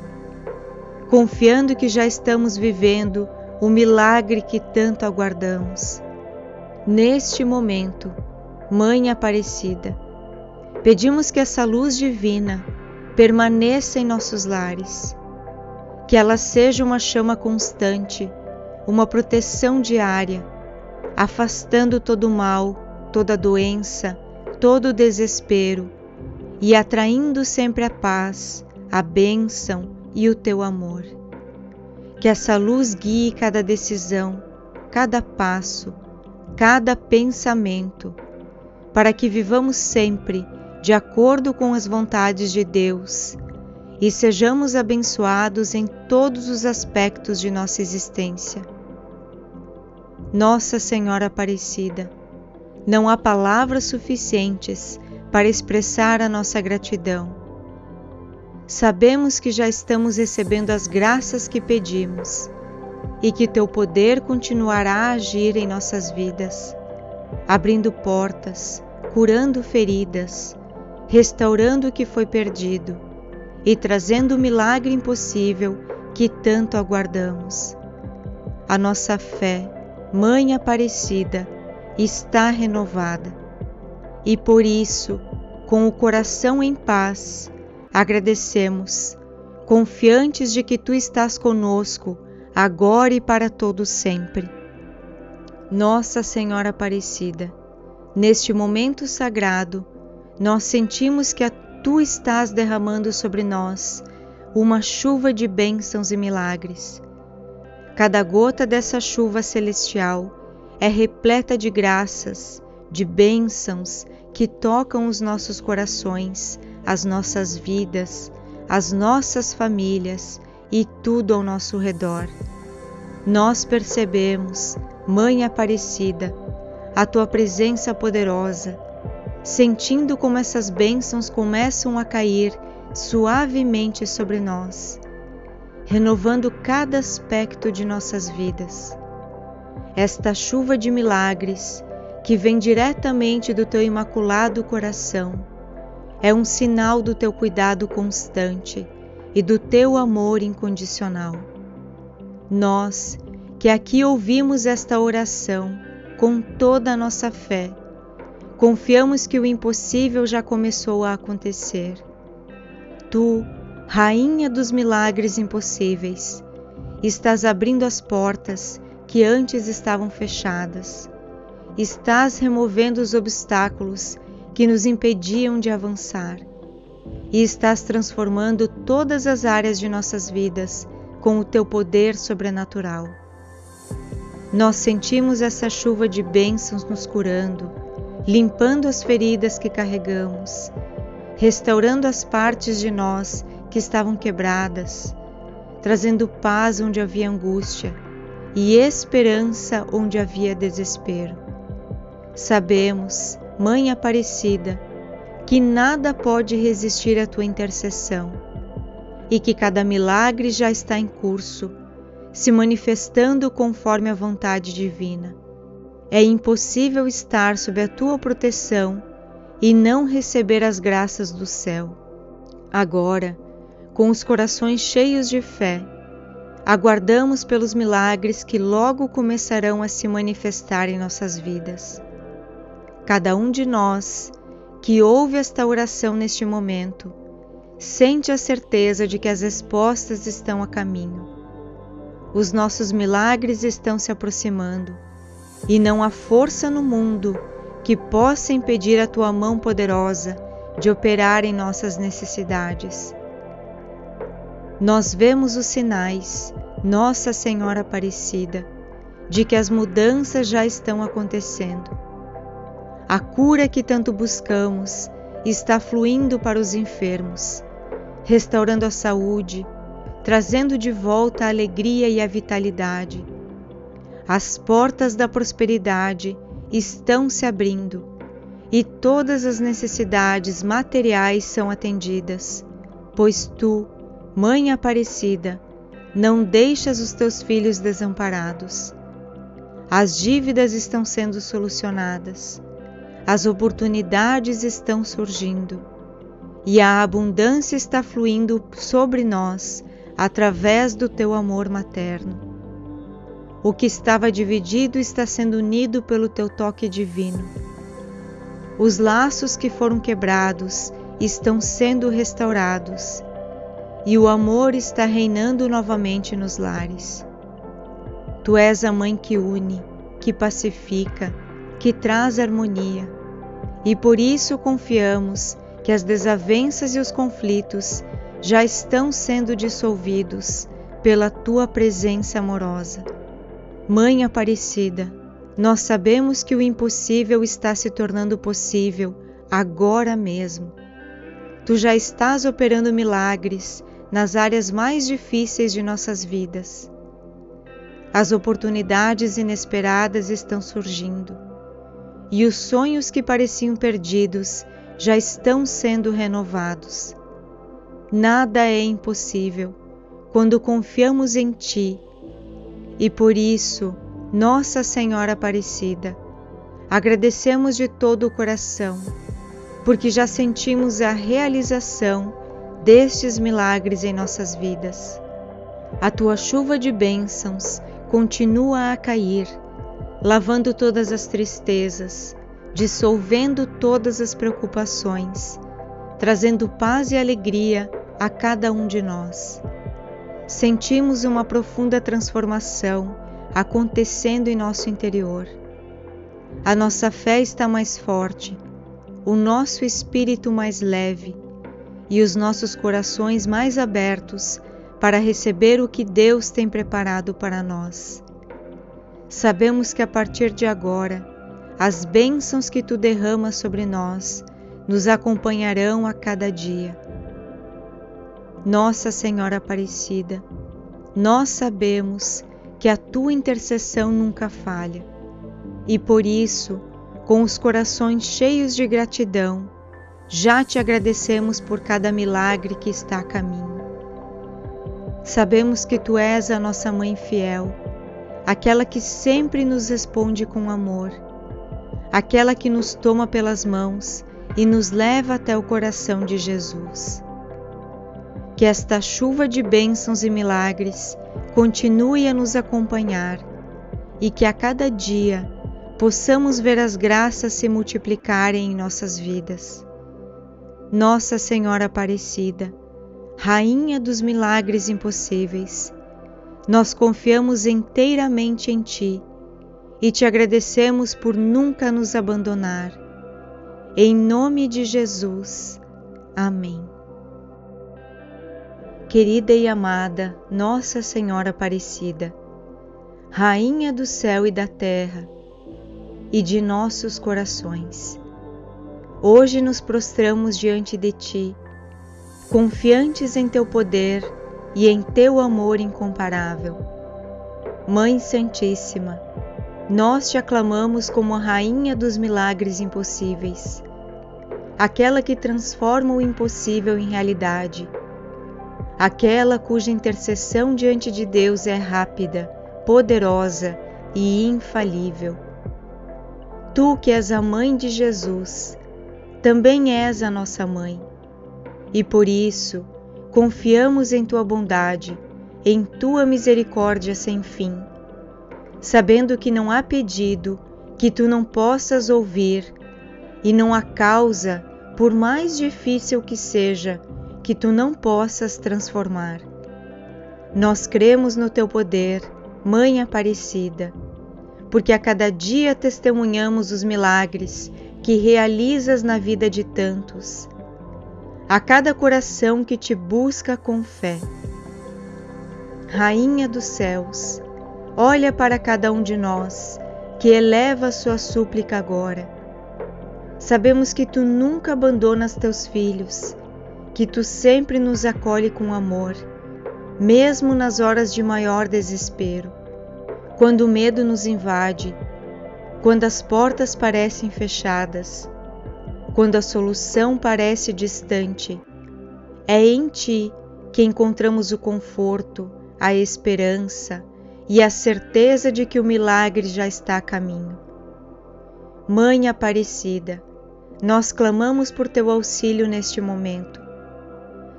confiando que já estamos vivendo o milagre que tanto aguardamos. Neste momento, Mãe Aparecida, pedimos que essa luz divina permaneça em nossos lares, que ela seja uma chama constante, uma proteção diária, afastando todo o mal, toda doença, todo o desespero e atraindo sempre a paz, a bênção e o Teu amor. Que essa luz guie cada decisão, cada passo, cada pensamento, para que vivamos sempre de acordo com as vontades de Deus e sejamos abençoados em todos os aspectos de nossa existência. Nossa Senhora Aparecida, não há palavras suficientes para expressar a nossa gratidão. Sabemos que já estamos recebendo as graças que pedimos e que Teu poder continuará a agir em nossas vidas, abrindo portas, curando feridas, restaurando o que foi perdido e trazendo o milagre impossível que tanto aguardamos. A nossa fé, Mãe Aparecida, está renovada e por isso, com o coração em paz, agradecemos, confiantes de que Tu estás conosco agora e para todo sempre. Nossa Senhora Aparecida, neste momento sagrado, nós sentimos que Tu estás derramando sobre nós uma chuva de bênçãos e milagres. Cada gota dessa chuva celestial é repleta de graças, de bênçãos que tocam os nossos corações, as nossas vidas, as nossas famílias e tudo ao nosso redor. Nós percebemos, Mãe Aparecida, a Tua presença poderosa, sentindo como essas bênçãos começam a cair suavemente sobre nós, renovando cada aspecto de nossas vidas. Esta chuva de milagres, que vem diretamente do Teu imaculado coração, é um sinal do Teu cuidado constante e do Teu amor incondicional. Nós, que aqui ouvimos esta oração com toda a nossa fé, confiamos que o impossível já começou a acontecer. Tu, Rainha dos milagres impossíveis, estás abrindo as portas que antes estavam fechadas. Estás removendo os obstáculos que nos impediam de avançar, e estás transformando todas as áreas de nossas vidas com o Teu poder sobrenatural. Nós sentimos essa chuva de bênçãos nos curando, limpando as feridas que carregamos, restaurando as partes de nós que estavam quebradas, trazendo paz onde havia angústia e esperança onde havia desespero. Sabemos, Mãe Aparecida, que nada pode resistir à Tua intercessão e que cada milagre já está em curso, se manifestando conforme a vontade divina. É impossível estar sob a Tua proteção e não receber as graças do céu. Agora, com os corações cheios de fé, aguardamos pelos milagres que logo começarão a se manifestar em nossas vidas. Cada um de nós que ouve esta oração neste momento, sente a certeza de que as respostas estão a caminho. Os nossos milagres estão se aproximando, e não há força no mundo que possa impedir a tua mão poderosa de operar em nossas necessidades. Nós vemos os sinais, Nossa Senhora Aparecida, de que as mudanças já estão acontecendo. A cura que tanto buscamos está fluindo para os enfermos, restaurando a saúde, trazendo de volta a alegria e a vitalidade. As portas da prosperidade estão se abrindo e todas as necessidades materiais são atendidas, pois tu, Mãe Aparecida, não deixas os teus filhos desamparados. As dívidas estão sendo solucionadas, as oportunidades estão surgindo e a abundância está fluindo sobre nós através do teu amor materno. O que estava dividido está sendo unido pelo teu toque divino. Os laços que foram quebrados estão sendo restaurados e o amor está reinando novamente nos lares. Tu és a mãe que une, que pacifica, que traz harmonia, e por isso confiamos que as desavenças e os conflitos já estão sendo dissolvidos pela tua presença amorosa. Mãe Aparecida, nós sabemos que o impossível está se tornando possível agora mesmo. Tu já estás operando milagres nas áreas mais difíceis de nossas vidas. As oportunidades inesperadas estão surgindo e os sonhos que pareciam perdidos já estão sendo renovados. Nada é impossível quando confiamos em Ti e por isso, Nossa Senhora Aparecida, agradecemos de todo o coração, porque já sentimos a realização destes milagres em nossas vidas. A Tua chuva de bênçãos continua a cair, lavando todas as tristezas, dissolvendo todas as preocupações, trazendo paz e alegria a cada um de nós. Sentimos uma profunda transformação acontecendo em nosso interior. A nossa fé está mais forte, o nosso espírito mais leve e os nossos corações mais abertos para receber o que Deus tem preparado para nós. Sabemos que a partir de agora, as bênçãos que Tu derramas sobre nós nos acompanharão a cada dia. Nossa Senhora Aparecida, nós sabemos que a Tua intercessão nunca falha e por isso, com os corações cheios de gratidão, já Te agradecemos por cada milagre que está a caminho. Sabemos que Tu és a nossa Mãe fiel, aquela que sempre nos responde com amor, aquela que nos toma pelas mãos e nos leva até o coração de Jesus. Que esta chuva de bênçãos e milagres continue a nos acompanhar e que a cada dia possamos ver as graças se multiplicarem em nossas vidas. Nossa Senhora Aparecida, Rainha dos milagres impossíveis, nós confiamos inteiramente em Ti e Te agradecemos por nunca nos abandonar. Em nome de Jesus. Amém. Querida e amada Nossa Senhora Aparecida, Rainha do céu e da terra e de nossos corações, hoje nos prostramos diante de Ti, confiantes em Teu poder e em Teu amor incomparável. Mãe Santíssima, nós Te aclamamos como a Rainha dos milagres impossíveis, aquela que transforma o impossível em realidade, aquela cuja intercessão diante de Deus é rápida, poderosa e infalível. Tu que és a Mãe de Jesus, também és a nossa Mãe, e por isso confiamos em Tua bondade, em Tua misericórdia sem fim, sabendo que não há pedido que Tu não possas ouvir e não há causa, por mais difícil que seja, que tu não possas transformar. Nós cremos no teu poder, Mãe Aparecida, porque a cada dia testemunhamos os milagres que realizas na vida de tantos, a cada coração que te busca com fé. Rainha dos céus, olha para cada um de nós que eleva sua súplica agora. Sabemos que tu nunca abandonas teus filhos, que tu sempre nos acolhe com amor, mesmo nas horas de maior desespero, quando o medo nos invade, quando as portas parecem fechadas, quando a solução parece distante. É em ti que encontramos o conforto, a esperança e a certeza de que o milagre já está a caminho. Mãe Aparecida, nós clamamos por teu auxílio neste momento.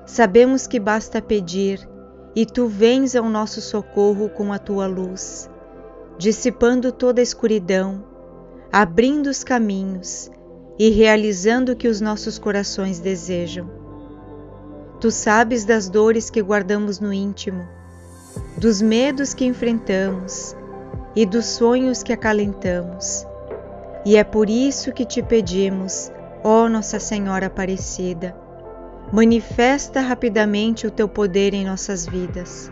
Sabemos que basta pedir, e tu vens ao nosso socorro com a tua luz, dissipando toda a escuridão, abrindo os caminhos e realizando o que os nossos corações desejam. Tu sabes das dores que guardamos no íntimo, dos medos que enfrentamos e dos sonhos que acalentamos. E é por isso que te pedimos, ó Nossa Senhora Aparecida, manifesta rapidamente o teu poder em nossas vidas.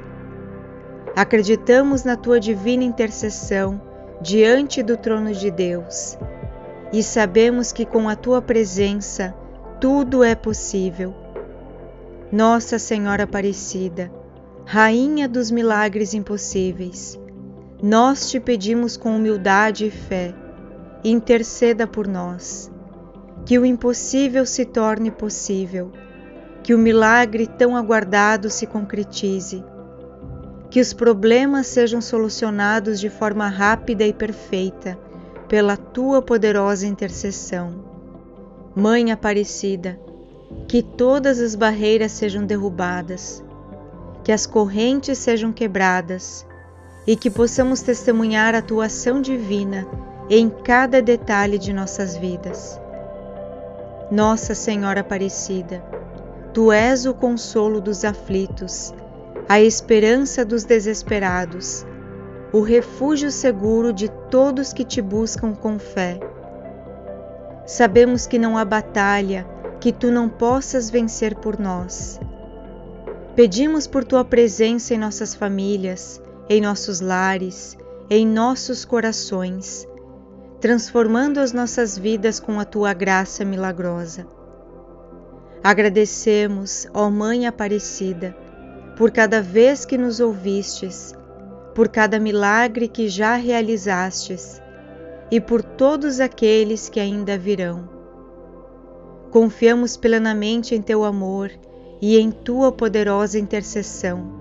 Acreditamos na tua divina intercessão diante do trono de Deus e sabemos que com a tua presença tudo é possível. Nossa Senhora Aparecida, Rainha dos milagres impossíveis, nós te pedimos com humildade e fé, interceda por nós, que o impossível se torne possível, que o milagre tão aguardado se concretize, que os problemas sejam solucionados de forma rápida e perfeita pela tua poderosa intercessão. Mãe Aparecida, que todas as barreiras sejam derrubadas, que as correntes sejam quebradas e que possamos testemunhar a tua ação divina em cada detalhe de nossas vidas. Nossa Senhora Aparecida, tu és o consolo dos aflitos, a esperança dos desesperados, o refúgio seguro de todos que te buscam com fé. Sabemos que não há batalha que tu não possas vencer por nós. Pedimos por tua presença em nossas famílias, em nossos lares, em nossos corações, transformando as nossas vidas com a tua graça milagrosa. Agradecemos, ó Mãe Aparecida, por cada vez que nos ouvistes, por cada milagre que já realizastes e por todos aqueles que ainda virão. Confiamos plenamente em teu amor e em tua poderosa intercessão,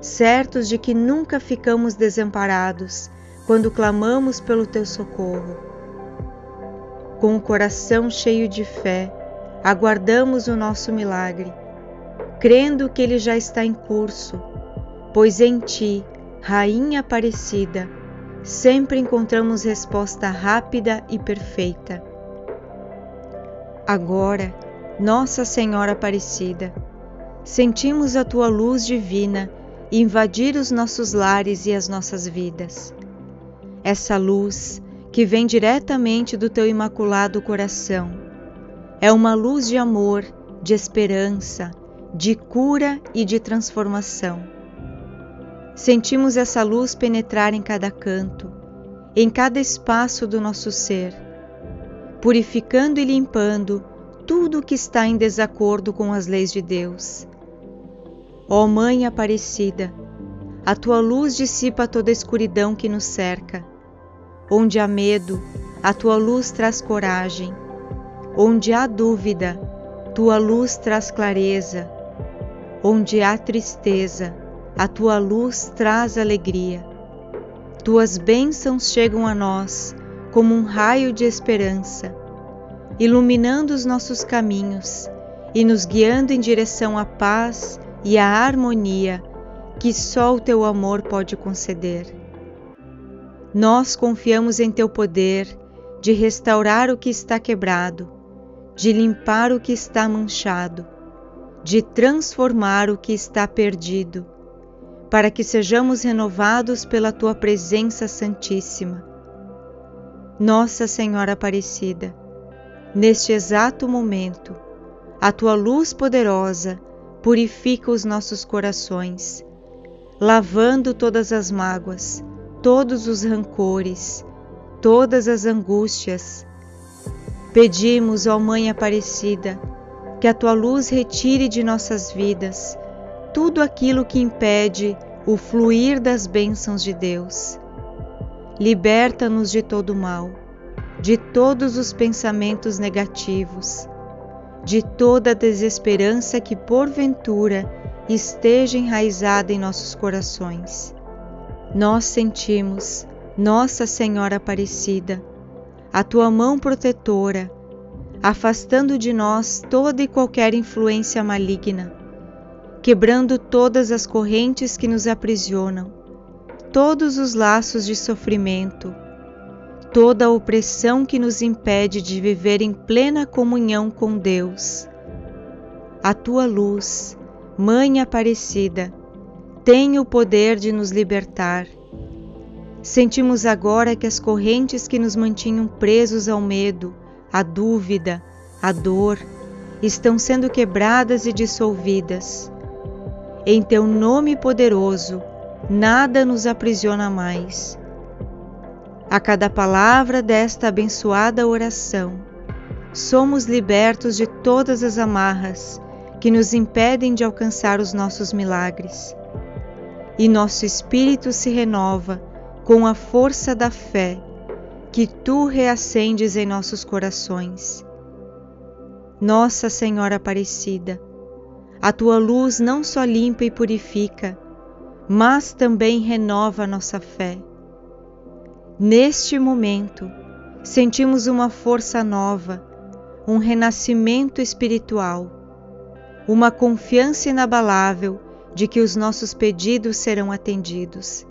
certos de que nunca ficamos desamparados quando clamamos pelo teu socorro. Com o coração cheio de fé, aguardamos o nosso milagre, crendo que ele já está em curso, pois em ti, Rainha Aparecida, sempre encontramos resposta rápida e perfeita. Agora, Nossa Senhora Aparecida, sentimos a tua luz divina invadir os nossos lares e as nossas vidas. Essa luz, que vem diretamente do teu imaculado coração, é uma luz de amor, de esperança, de cura e de transformação. Sentimos essa luz penetrar em cada canto, em cada espaço do nosso ser, purificando e limpando tudo o que está em desacordo com as leis de Deus. Ó Mãe Aparecida, a tua luz dissipa toda a escuridão que nos cerca. Onde há medo, a tua luz traz coragem. Onde há dúvida, tua luz traz clareza. Onde há tristeza, a tua luz traz alegria. Tuas bênçãos chegam a nós como um raio de esperança, iluminando os nossos caminhos e nos guiando em direção à paz e à harmonia que só o teu amor pode conceder. Nós confiamos em teu poder de restaurar o que está quebrado, de limpar o que está manchado, de transformar o que está perdido, para que sejamos renovados pela Tua presença santíssima. Nossa Senhora Aparecida, neste exato momento, a Tua luz poderosa purifica os nossos corações, lavando todas as mágoas, todos os rancores, todas as angústias. Pedimos, ó Mãe Aparecida, que a Tua luz retire de nossas vidas tudo aquilo que impede o fluir das bênçãos de Deus. Liberta-nos de todo mal, de todos os pensamentos negativos, de toda a desesperança que porventura esteja enraizada em nossos corações. Nós sentimos, Nossa Senhora Aparecida, a Tua mão protetora, afastando de nós toda e qualquer influência maligna, quebrando todas as correntes que nos aprisionam, todos os laços de sofrimento, toda a opressão que nos impede de viver em plena comunhão com Deus. A Tua luz, Mãe Aparecida, tem o poder de nos libertar. Sentimos agora que as correntes que nos mantinham presos ao medo, à dúvida, à dor, estão sendo quebradas e dissolvidas. Em Teu nome poderoso, nada nos aprisiona mais. A cada palavra desta abençoada oração, somos libertos de todas as amarras que nos impedem de alcançar os nossos milagres. E nosso espírito se renova com a força da fé que Tu reacendes em nossos corações. Nossa Senhora Aparecida, a Tua luz não só limpa e purifica, mas também renova nossa fé. Neste momento, sentimos uma força nova, um renascimento espiritual, uma confiança inabalável de que os nossos pedidos serão atendidos.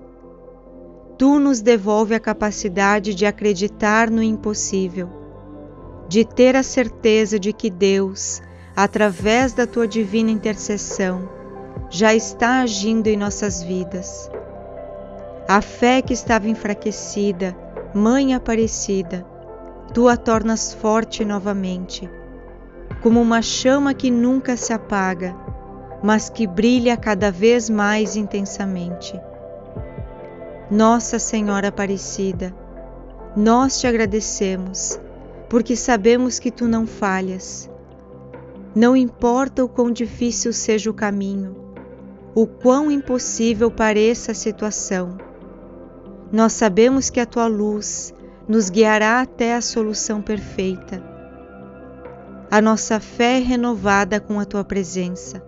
Tu nos devolve a capacidade de acreditar no impossível, de ter a certeza de que Deus, através da Tua divina intercessão, já está agindo em nossas vidas. A fé que estava enfraquecida, Mãe Aparecida, Tu a tornas forte novamente, como uma chama que nunca se apaga, mas que brilha cada vez mais intensamente. Nossa Senhora Aparecida, nós Te agradecemos, porque sabemos que Tu não falhas. Não importa o quão difícil seja o caminho, o quão impossível pareça a situação, nós sabemos que a Tua luz nos guiará até a solução perfeita. A nossa fé é renovada com a Tua presença,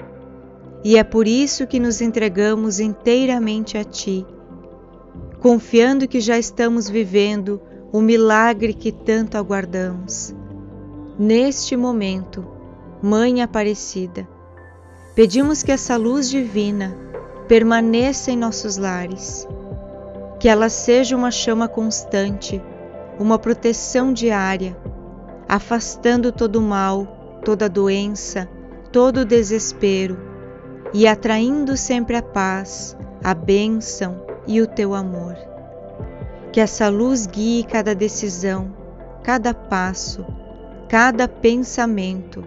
e é por isso que nos entregamos inteiramente a Ti, confiando que já estamos vivendo o milagre que tanto aguardamos. Neste momento, Mãe Aparecida, pedimos que essa luz divina permaneça em nossos lares, que ela seja uma chama constante, uma proteção diária, afastando todo o mal, toda doença, todo o desespero e atraindo sempre a paz, a bênção e o Teu amor. Que essa luz guie cada decisão, cada passo, cada pensamento,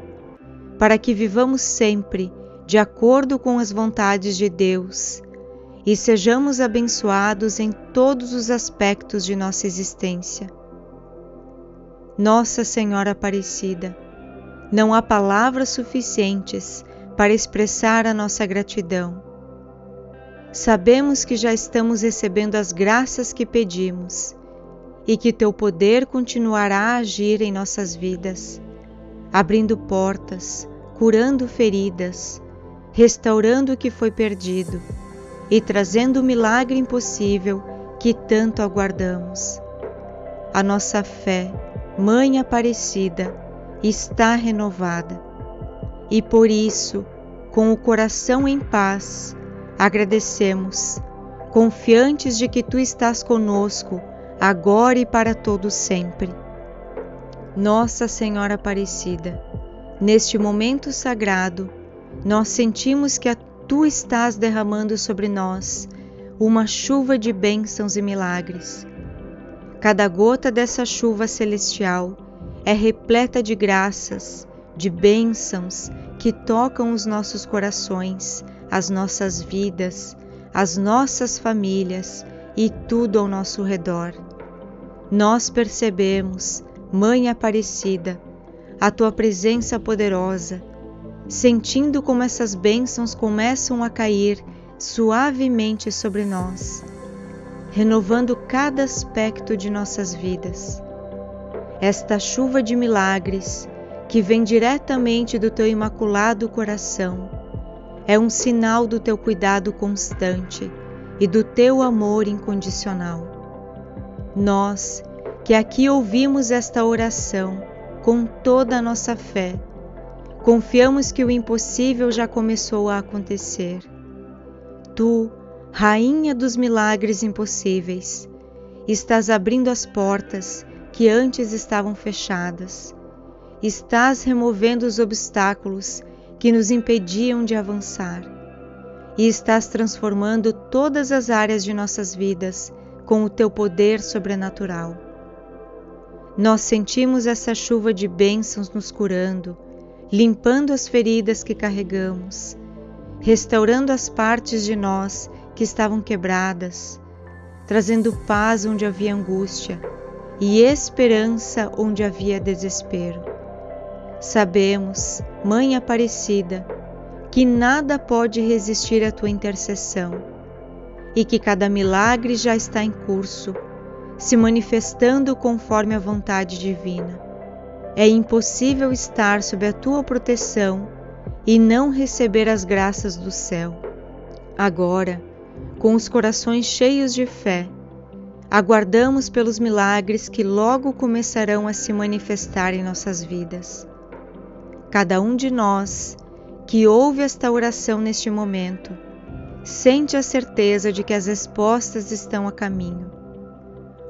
para que vivamos sempre de acordo com as vontades de Deus e sejamos abençoados em todos os aspectos de nossa existência. Nossa Senhora Aparecida, não há palavras suficientes para expressar a nossa gratidão. Sabemos que já estamos recebendo as graças que pedimos e que Teu poder continuará a agir em nossas vidas, abrindo portas, curando feridas, restaurando o que foi perdido e trazendo o milagre impossível que tanto aguardamos. A nossa fé, Mãe Aparecida, está renovada e por isso, com o coração em paz, agradecemos, confiantes de que Tu estás conosco agora e para todo sempre. Nossa Senhora Aparecida, neste momento sagrado, nós sentimos que Tu estás derramando sobre nós uma chuva de bênçãos e milagres. Cada gota dessa chuva celestial é repleta de graças, de bênçãos que tocam os nossos corações, as nossas vidas, as nossas famílias e tudo ao nosso redor. Nós percebemos, Mãe Aparecida, a Tua presença poderosa, sentindo como essas bênçãos começam a cair suavemente sobre nós, renovando cada aspecto de nossas vidas. Esta chuva de milagres, que vem diretamente do Teu imaculado coração, é um sinal do Teu cuidado constante e do Teu amor incondicional. Nós, que aqui ouvimos esta oração com toda a nossa fé, confiamos que o impossível já começou a acontecer. Tu, Rainha dos milagres impossíveis, estás abrindo as portas que antes estavam fechadas. Estás removendo os obstáculos que nos impediam de avançar. E estás transformando todas as áreas de nossas vidas com o Teu poder sobrenatural. Nós sentimos essa chuva de bênçãos nos curando, limpando as feridas que carregamos, restaurando as partes de nós que estavam quebradas, trazendo paz onde havia angústia e esperança onde havia desespero. Sabemos, Mãe Aparecida, que nada pode resistir à Tua intercessão e que cada milagre já está em curso, se manifestando conforme a vontade divina. É impossível estar sob a Tua proteção e não receber as graças do céu. Agora, com os corações cheios de fé, aguardamos pelos milagres que logo começarão a se manifestar em nossas vidas. Cada um de nós que ouve esta oração neste momento, sente a certeza de que as respostas estão a caminho.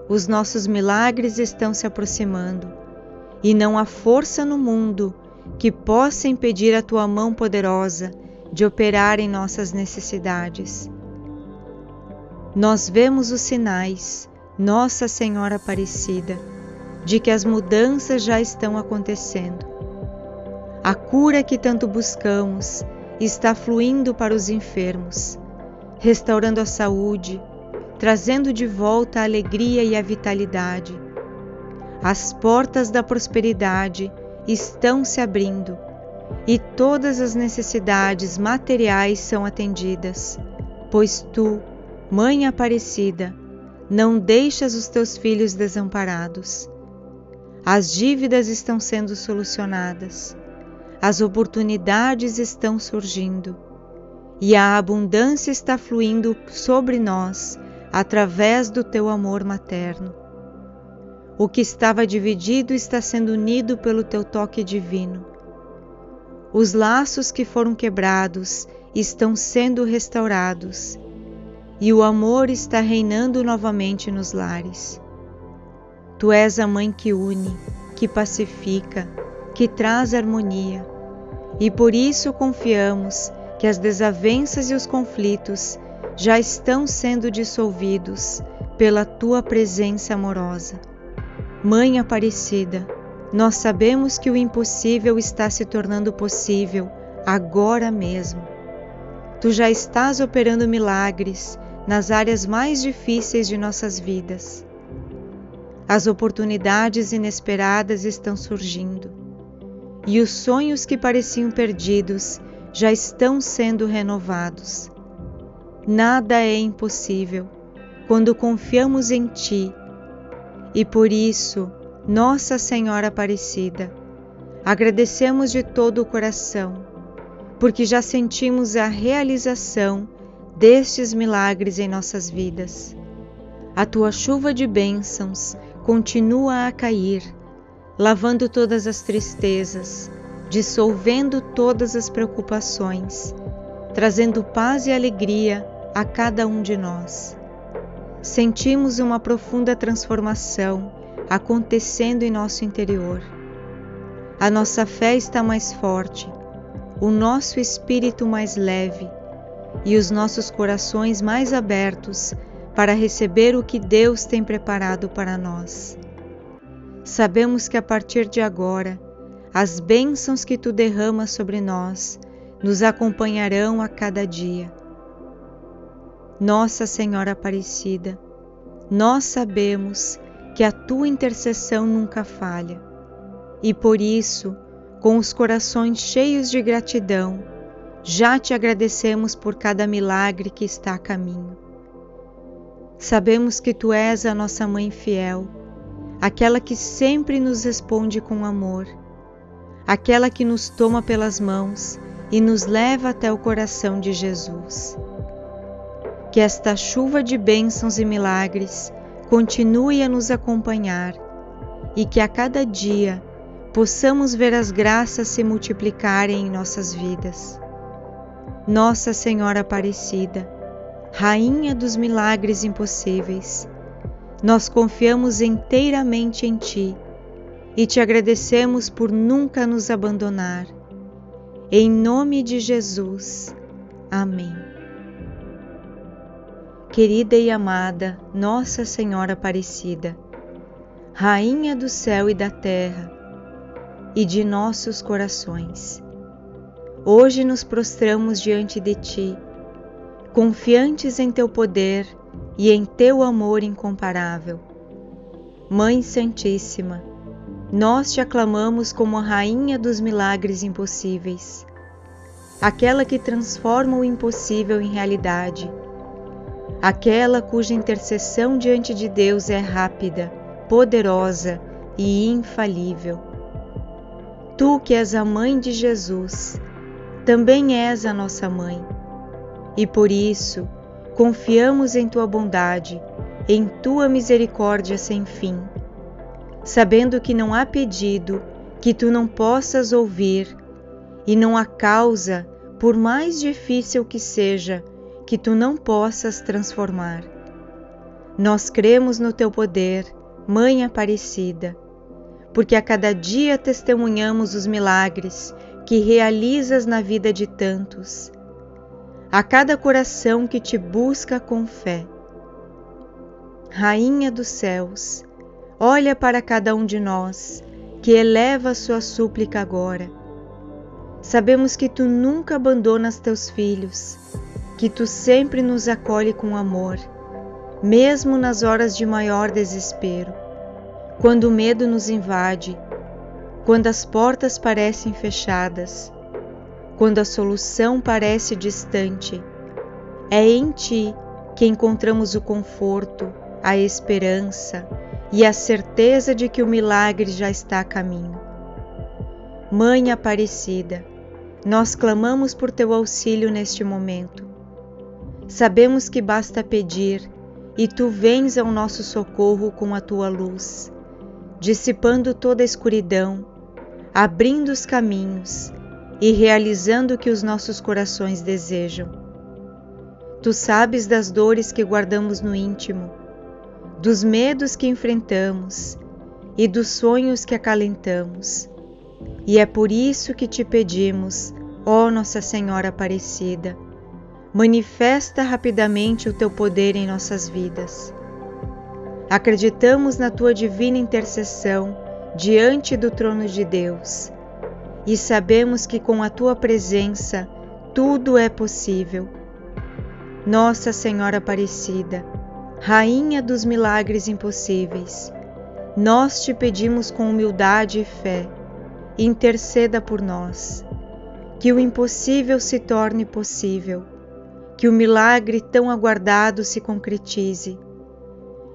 Os nossos milagres estão se aproximando, e não há força no mundo que possa impedir a Tua mão poderosa de operar em nossas necessidades. Nós vemos os sinais, Nossa Senhora Aparecida, de que as mudanças já estão acontecendo. A cura que tanto buscamos está fluindo para os enfermos, restaurando a saúde, trazendo de volta a alegria e a vitalidade. As portas da prosperidade estão se abrindo e todas as necessidades materiais são atendidas, pois Tu, Mãe Aparecida, não deixas os Teus filhos desamparados. As dívidas estão sendo solucionadas, as oportunidades estão surgindo e a abundância está fluindo sobre nós através do Teu amor materno. O que estava dividido está sendo unido pelo Teu toque divino. Os laços que foram quebrados estão sendo restaurados e o amor está reinando novamente nos lares. Tu és a Mãe que une, que pacifica, que traz harmonia, e por isso confiamos que as desavenças e os conflitos já estão sendo dissolvidos pela Tua presença amorosa. Mãe Aparecida, nós sabemos que o impossível está se tornando possível agora mesmo. Tu já estás operando milagres nas áreas mais difíceis de nossas vidas. As oportunidades inesperadas estão surgindo e os sonhos que pareciam perdidos já estão sendo renovados. Nada é impossível quando confiamos em Ti e por isso, Nossa Senhora Aparecida, agradecemos de todo o coração, porque já sentimos a realização destes milagres em nossas vidas. A Tua chuva de bênçãos continua a cair, lavando todas as tristezas, dissolvendo todas as preocupações, trazendo paz e alegria a cada um de nós. Sentimos uma profunda transformação acontecendo em nosso interior. A nossa fé está mais forte, o nosso espírito mais leve e os nossos corações mais abertos para receber o que Deus tem preparado para nós. Sabemos que a partir de agora, as bênçãos que Tu derramas sobre nós nos acompanharão a cada dia. Nossa Senhora Aparecida, nós sabemos que a Tua intercessão nunca falha e por isso, com os corações cheios de gratidão, já Te agradecemos por cada milagre que está a caminho. Sabemos que Tu és a nossa Mãe fiel, aquela que sempre nos responde com amor, aquela que nos toma pelas mãos e nos leva até o coração de Jesus. Que esta chuva de bênçãos e milagres continue a nos acompanhar e que a cada dia possamos ver as graças se multiplicarem em nossas vidas. Nossa Senhora Aparecida, Rainha dos milagres impossíveis, nós confiamos inteiramente em Ti e Te agradecemos por nunca nos abandonar. Em nome de Jesus. Amém. Querida e amada Nossa Senhora Aparecida, Rainha do céu e da terra e de nossos corações, hoje nos prostramos diante de Ti, confiantes em Teu poder e em Teu amor incomparável. Mãe Santíssima, nós Te aclamamos como a Rainha dos milagres impossíveis, aquela que transforma o impossível em realidade, aquela cuja intercessão diante de Deus é rápida, poderosa e infalível. Tu que és a Mãe de Jesus, também és a nossa Mãe, e por isso confiamos em Tua bondade, em Tua misericórdia sem fim, sabendo que não há pedido que Tu não possas ouvir e não há causa, por mais difícil que seja, que Tu não possas transformar. Nós cremos no Teu poder, Mãe Aparecida, porque a cada dia testemunhamos os milagres que realizas na vida de tantos, a cada coração que Te busca com fé. Rainha dos céus, olha para cada um de nós, que eleva a sua súplica agora. Sabemos que Tu nunca abandonas Teus filhos, que Tu sempre nos acolhe com amor, mesmo nas horas de maior desespero, quando o medo nos invade, quando as portas parecem fechadas, quando a solução parece distante. É em Ti que encontramos o conforto, a esperança e a certeza de que o milagre já está a caminho. Mãe Aparecida, nós clamamos por Teu auxílio neste momento. Sabemos que basta pedir e Tu vens ao nosso socorro com a Tua luz, dissipando toda a escuridão, abrindo os caminhos e realizando o que os nossos corações desejam. Tu sabes das dores que guardamos no íntimo, dos medos que enfrentamos e dos sonhos que acalentamos. E é por isso que Te pedimos, ó Nossa Senhora Aparecida, manifesta rapidamente o Teu poder em nossas vidas. Acreditamos na Tua divina intercessão diante do trono de Deus, e sabemos que com a Tua presença tudo é possível. Nossa Senhora Aparecida, Rainha dos milagres impossíveis, nós Te pedimos com humildade e fé, interceda por nós, que o impossível se torne possível, que o milagre tão aguardado se concretize,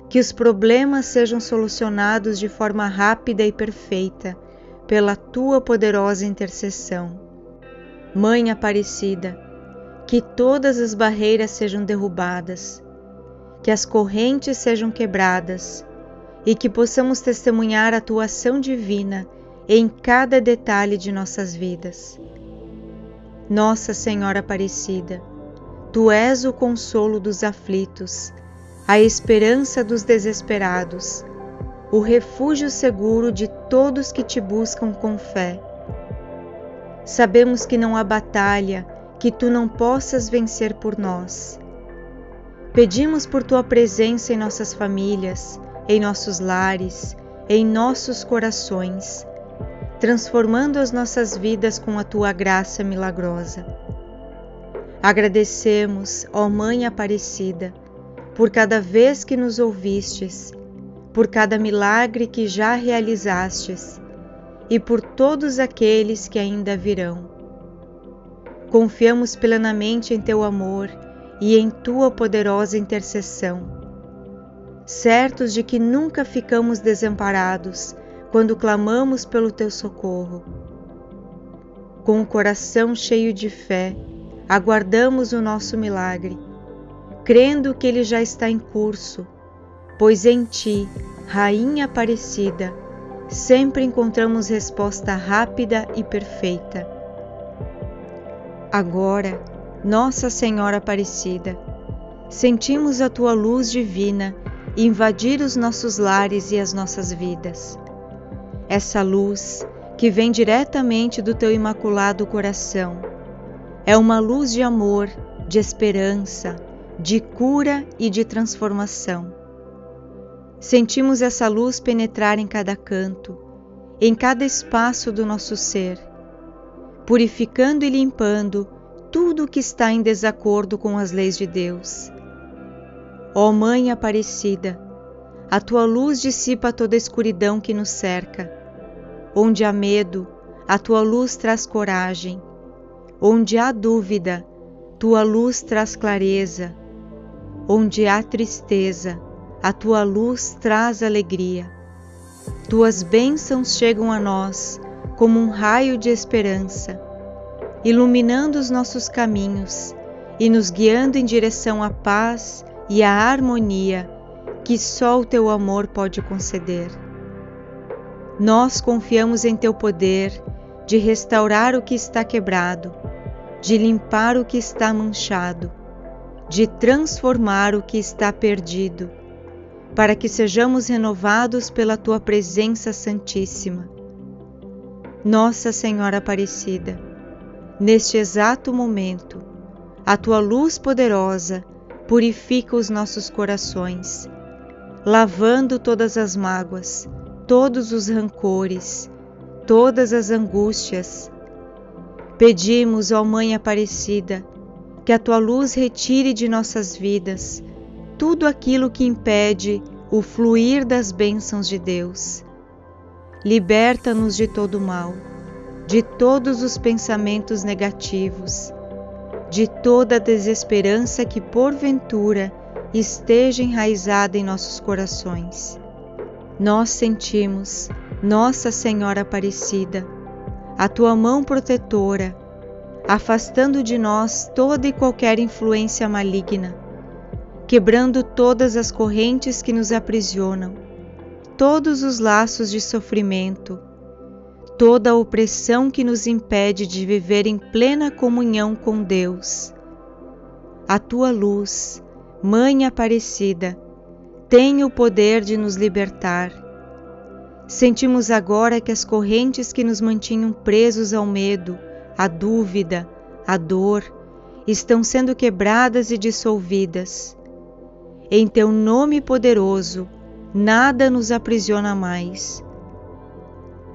que os problemas sejam solucionados de forma rápida e perfeita, pela Tua poderosa intercessão. Mãe Aparecida, que todas as barreiras sejam derrubadas, que as correntes sejam quebradas e que possamos testemunhar a Tua ação divina em cada detalhe de nossas vidas. Nossa Senhora Aparecida, Tu és o consolo dos aflitos, a esperança dos desesperados, o refúgio seguro de todos que Te buscam com fé. Sabemos que não há batalha que tu não possas vencer por nós. Pedimos por tua presença em nossas famílias, em nossos lares, em nossos corações, transformando as nossas vidas com a tua graça milagrosa. Agradecemos, ó Mãe Aparecida, por cada vez que nos ouvistes, por cada milagre que já realizastes e por todos aqueles que ainda virão. Confiamos plenamente em teu amor e em tua poderosa intercessão, certos de que nunca ficamos desamparados quando clamamos pelo teu socorro. Com o coração cheio de fé, aguardamos o nosso milagre, crendo que ele já está em curso, pois em ti, Rainha Aparecida, sempre encontramos resposta rápida e perfeita. Agora, Nossa Senhora Aparecida, sentimos a tua luz divina invadir os nossos lares e as nossas vidas. Essa luz, que vem diretamente do teu imaculado coração, é uma luz de amor, de esperança, de cura e de transformação. Sentimos essa luz penetrar em cada canto, em cada espaço do nosso ser, purificando e limpando tudo o que está em desacordo com as leis de Deus. Ó Mãe Aparecida, a tua luz dissipa toda a escuridão que nos cerca. Onde há medo, a tua luz traz coragem. Onde há dúvida, tua luz traz clareza. Onde há tristeza, a tua luz traz alegria. Tuas bênçãos chegam a nós como um raio de esperança, iluminando os nossos caminhos e nos guiando em direção à paz e à harmonia que só o teu amor pode conceder. Nós confiamos em teu poder de restaurar o que está quebrado, de limpar o que está manchado, de transformar o que está perdido, para que sejamos renovados pela tua presença santíssima. Nossa Senhora Aparecida, neste exato momento, a tua luz poderosa purifica os nossos corações, lavando todas as mágoas, todos os rancores, todas as angústias. Pedimos, ó Mãe Aparecida, que a tua luz retire de nossas vidas tudo aquilo que impede o fluir das bênçãos de Deus. Liberta-nos de todo o mal, de todos os pensamentos negativos, de toda a desesperança que porventura esteja enraizada em nossos corações. Nós sentimos, Nossa Senhora Aparecida, a tua mão protetora, afastando de nós toda e qualquer influência maligna, quebrando todas as correntes que nos aprisionam, todos os laços de sofrimento, toda a opressão que nos impede de viver em plena comunhão com Deus. A tua luz, Mãe Aparecida, tem o poder de nos libertar. Sentimos agora que as correntes que nos mantinham presos ao medo, à dúvida, à dor, estão sendo quebradas e dissolvidas. Em teu nome poderoso, nada nos aprisiona mais.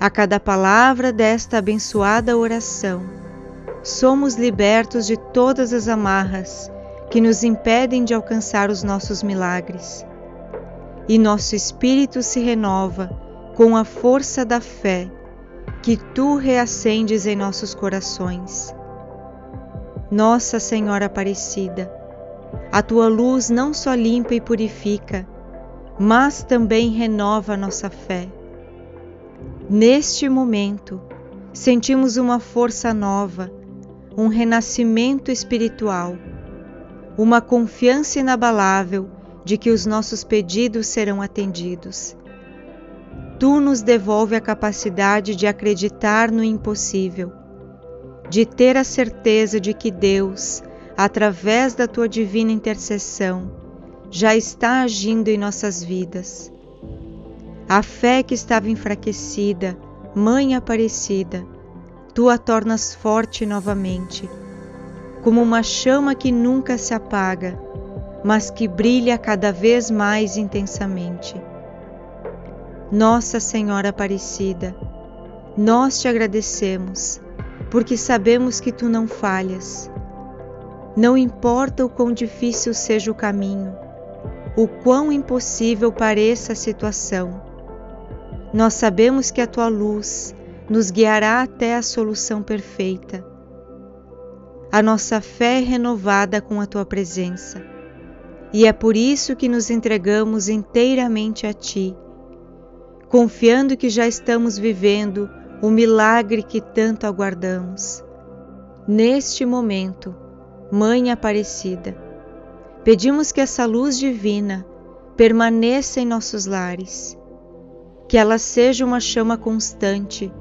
A cada palavra desta abençoada oração, somos libertos de todas as amarras que nos impedem de alcançar os nossos milagres. E nosso espírito se renova com a força da fé que tu reacendes em nossos corações. Nossa Senhora Aparecida, a tua luz não só limpa e purifica, mas também renova nossa fé. Neste momento, sentimos uma força nova, um renascimento espiritual, uma confiança inabalável de que os nossos pedidos serão atendidos. Tu nos devolve a capacidade de acreditar no impossível, de ter a certeza de que Deus, através da tua divina intercessão, já está agindo em nossas vidas. A fé que estava enfraquecida, Mãe Aparecida, tu a tornas forte novamente, como uma chama que nunca se apaga, mas que brilha cada vez mais intensamente. Nossa Senhora Aparecida, nós te agradecemos, porque sabemos que tu não falhas. Não importa o quão difícil seja o caminho, o quão impossível pareça a situação, nós sabemos que a tua luz nos guiará até a solução perfeita. A nossa fé é renovada com a tua presença, e é por isso que nos entregamos inteiramente a ti, confiando que já estamos vivendo o milagre que tanto aguardamos. Neste momento, Mãe Aparecida, pedimos que essa luz divina permaneça em nossos lares, que ela seja uma chama constante,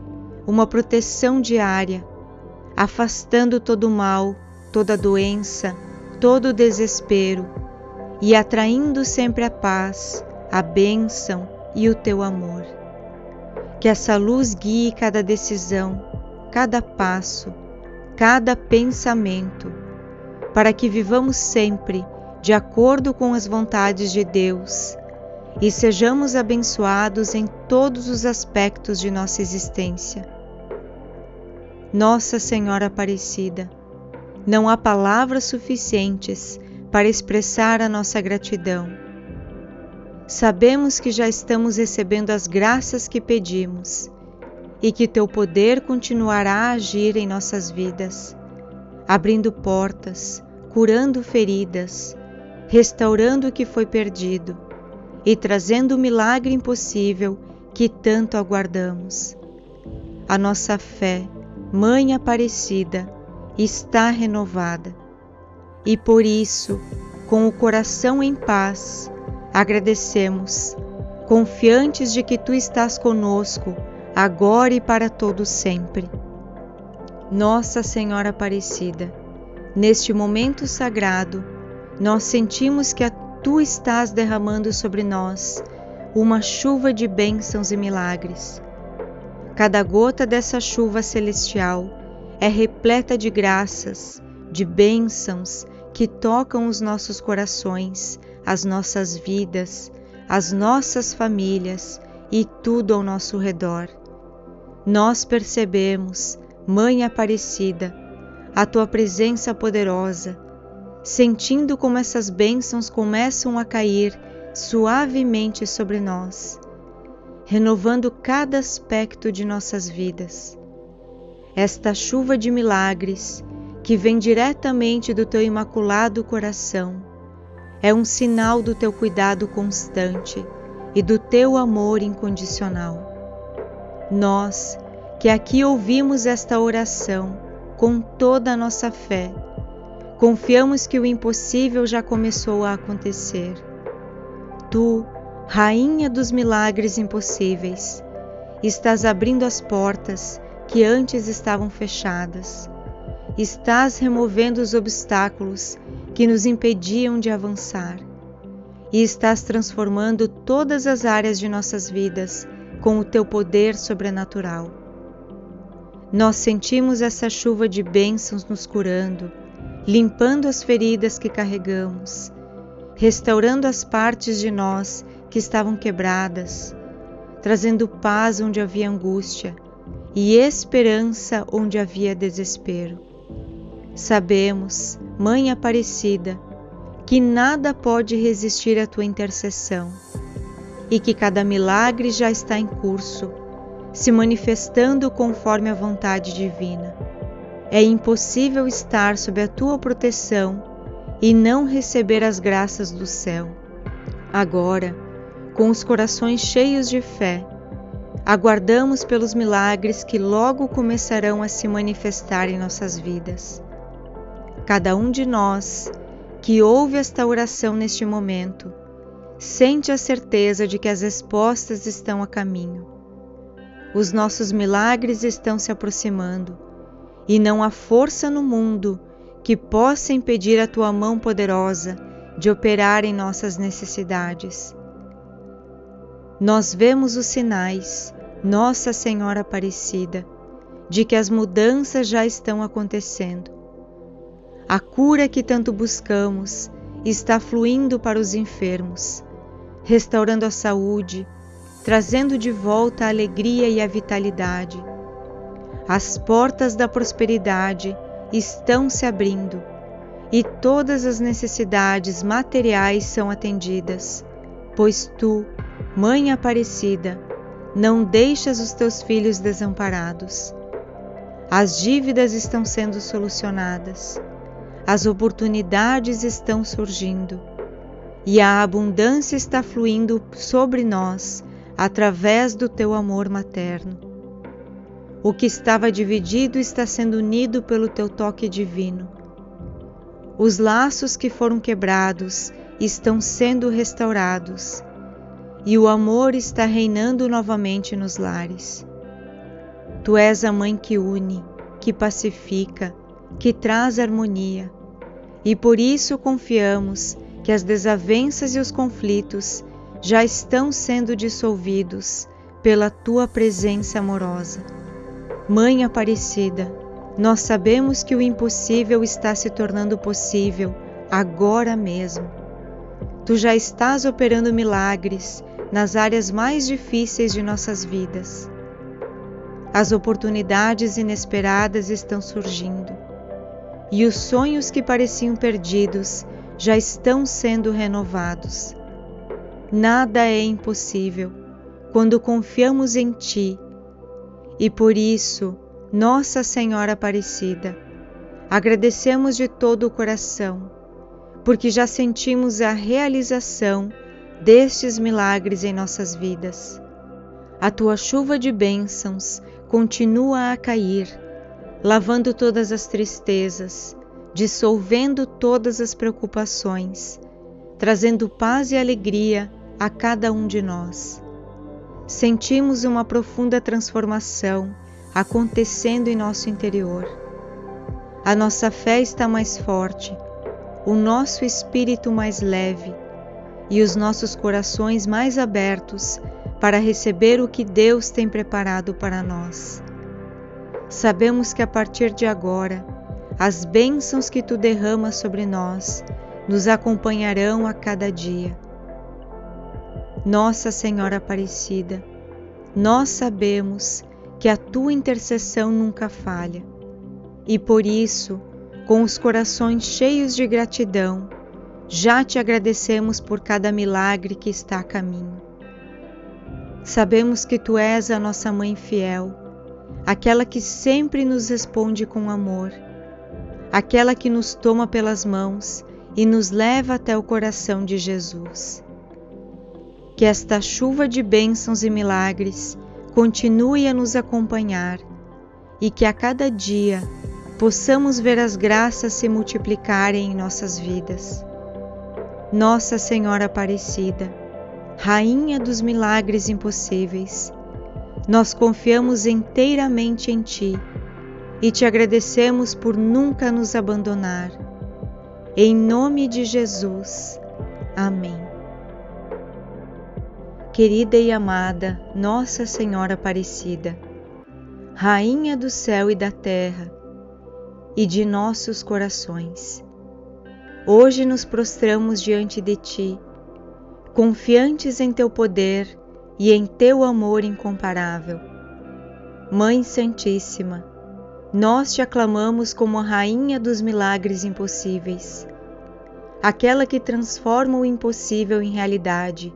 uma proteção diária, afastando todo o mal, toda a doença, todo o desespero e atraindo sempre a paz, a bênção e o teu amor. Que essa luz guie cada decisão, cada passo, cada pensamento, para que vivamos sempre de acordo com as vontades de Deus e sejamos abençoados em todos os aspectos de nossa existência. Nossa Senhora Aparecida, não há palavras suficientes para expressar a nossa gratidão. Sabemos que já estamos recebendo as graças que pedimos e que teu poder continuará a agir em nossas vidas, abrindo portas, curando feridas, restaurando o que foi perdido e trazendo o milagre impossível que tanto aguardamos. A nossa fé, Mãe Aparecida, está renovada e por isso, com o coração em paz, agradecemos, confiantes de que tu estás conosco, agora e para todo sempre. Nossa Senhora Aparecida, neste momento sagrado, nós sentimos que tu estás derramando sobre nós uma chuva de bênçãos e milagres. Cada gota dessa chuva celestial é repleta de graças, de bênçãos que tocam os nossos corações, as nossas vidas, as nossas famílias e tudo ao nosso redor. Nós percebemos, Mãe Aparecida, a tua presença poderosa, sentindo como essas bênçãos começam a cair suavemente sobre nós, renovando cada aspecto de nossas vidas. Esta chuva de milagres, que vem diretamente do teu imaculado coração, é um sinal do teu cuidado constante e do teu amor incondicional. Nós, que aqui ouvimos esta oração com toda a nossa fé, confiamos que o impossível já começou a acontecer. Tu, Rainha dos milagres impossíveis, estás abrindo as portas que antes estavam fechadas. Estás removendo os obstáculos que nos impediam de avançar. E estás transformando todas as áreas de nossas vidas com o teu poder sobrenatural. Nós sentimos essa chuva de bênçãos nos curando, limpando as feridas que carregamos, restaurando as partes de nós que estavam quebradas, trazendo paz onde havia angústia e esperança onde havia desespero. Sabemos, Mãe Aparecida, que nada pode resistir à tua intercessão e que cada milagre já está em curso, se manifestando conforme a vontade divina. É impossível estar sob a tua proteção e não receber as graças do céu. Agora, com os corações cheios de fé, aguardamos pelos milagres que logo começarão a se manifestar em nossas vidas. Cada um de nós que ouve esta oração neste momento, sente a certeza de que as respostas estão a caminho. Os nossos milagres estão se aproximando, e não há força no mundo que possa impedir a tua mão poderosa de operar em nossas necessidades. Nós vemos os sinais, Nossa Senhora Aparecida, de que as mudanças já estão acontecendo. A cura que tanto buscamos está fluindo para os enfermos, restaurando a saúde, trazendo de volta a alegria e a vitalidade. As portas da prosperidade estão se abrindo e todas as necessidades materiais são atendidas, pois tu, Mãe Aparecida, não deixas os teus filhos desamparados. As dívidas estão sendo solucionadas, as oportunidades estão surgindo e a abundância está fluindo sobre nós através do teu amor materno. O que estava dividido está sendo unido pelo teu toque divino. Os laços que foram quebrados estão sendo restaurados e o amor está reinando novamente nos lares. Tu és a mãe que une, que pacifica, que traz harmonia, e por isso confiamos que as desavenças e os conflitos já estão sendo dissolvidos pela tua presença amorosa. Mãe Aparecida, nós sabemos que o impossível está se tornando possível agora mesmo. Tu já estás operando milagres nas áreas mais difíceis de nossas vidas. As oportunidades inesperadas estão surgindo e os sonhos que pareciam perdidos já estão sendo renovados. Nada é impossível quando confiamos em Ti e por isso, Nossa Senhora Aparecida, agradecemos de todo o coração, porque já sentimos a realização destes milagres em nossas vidas. A Tua chuva de bênçãos continua a cair, lavando todas as tristezas, dissolvendo todas as preocupações, trazendo paz e alegria a cada um de nós. Sentimos uma profunda transformação acontecendo em nosso interior. A nossa fé está mais forte, o nosso espírito mais leve e os nossos corações mais abertos para receber o que Deus tem preparado para nós. Sabemos que a partir de agora, as bênçãos que Tu derramas sobre nós nos acompanharão a cada dia. Nossa Senhora Aparecida, nós sabemos que a Tua intercessão nunca falha e por isso, com os corações cheios de gratidão, já Te agradecemos por cada milagre que está a caminho. Sabemos que Tu és a nossa Mãe fiel, aquela que sempre nos responde com amor, aquela que nos toma pelas mãos e nos leva até o coração de Jesus. Que esta chuva de bênçãos e milagres continue a nos acompanhar e que a cada dia possamos ver as graças se multiplicarem em nossas vidas. Nossa Senhora Aparecida, Rainha dos milagres impossíveis, nós confiamos inteiramente em Ti e Te agradecemos por nunca nos abandonar. Em nome de Jesus. Amém. Querida e amada Nossa Senhora Aparecida, Rainha do céu e da terra e de nossos corações, hoje nos prostramos diante de Ti, confiantes em Teu poder e em Teu amor incomparável. Mãe Santíssima, nós Te aclamamos como a Rainha dos milagres impossíveis, aquela que transforma o impossível em realidade,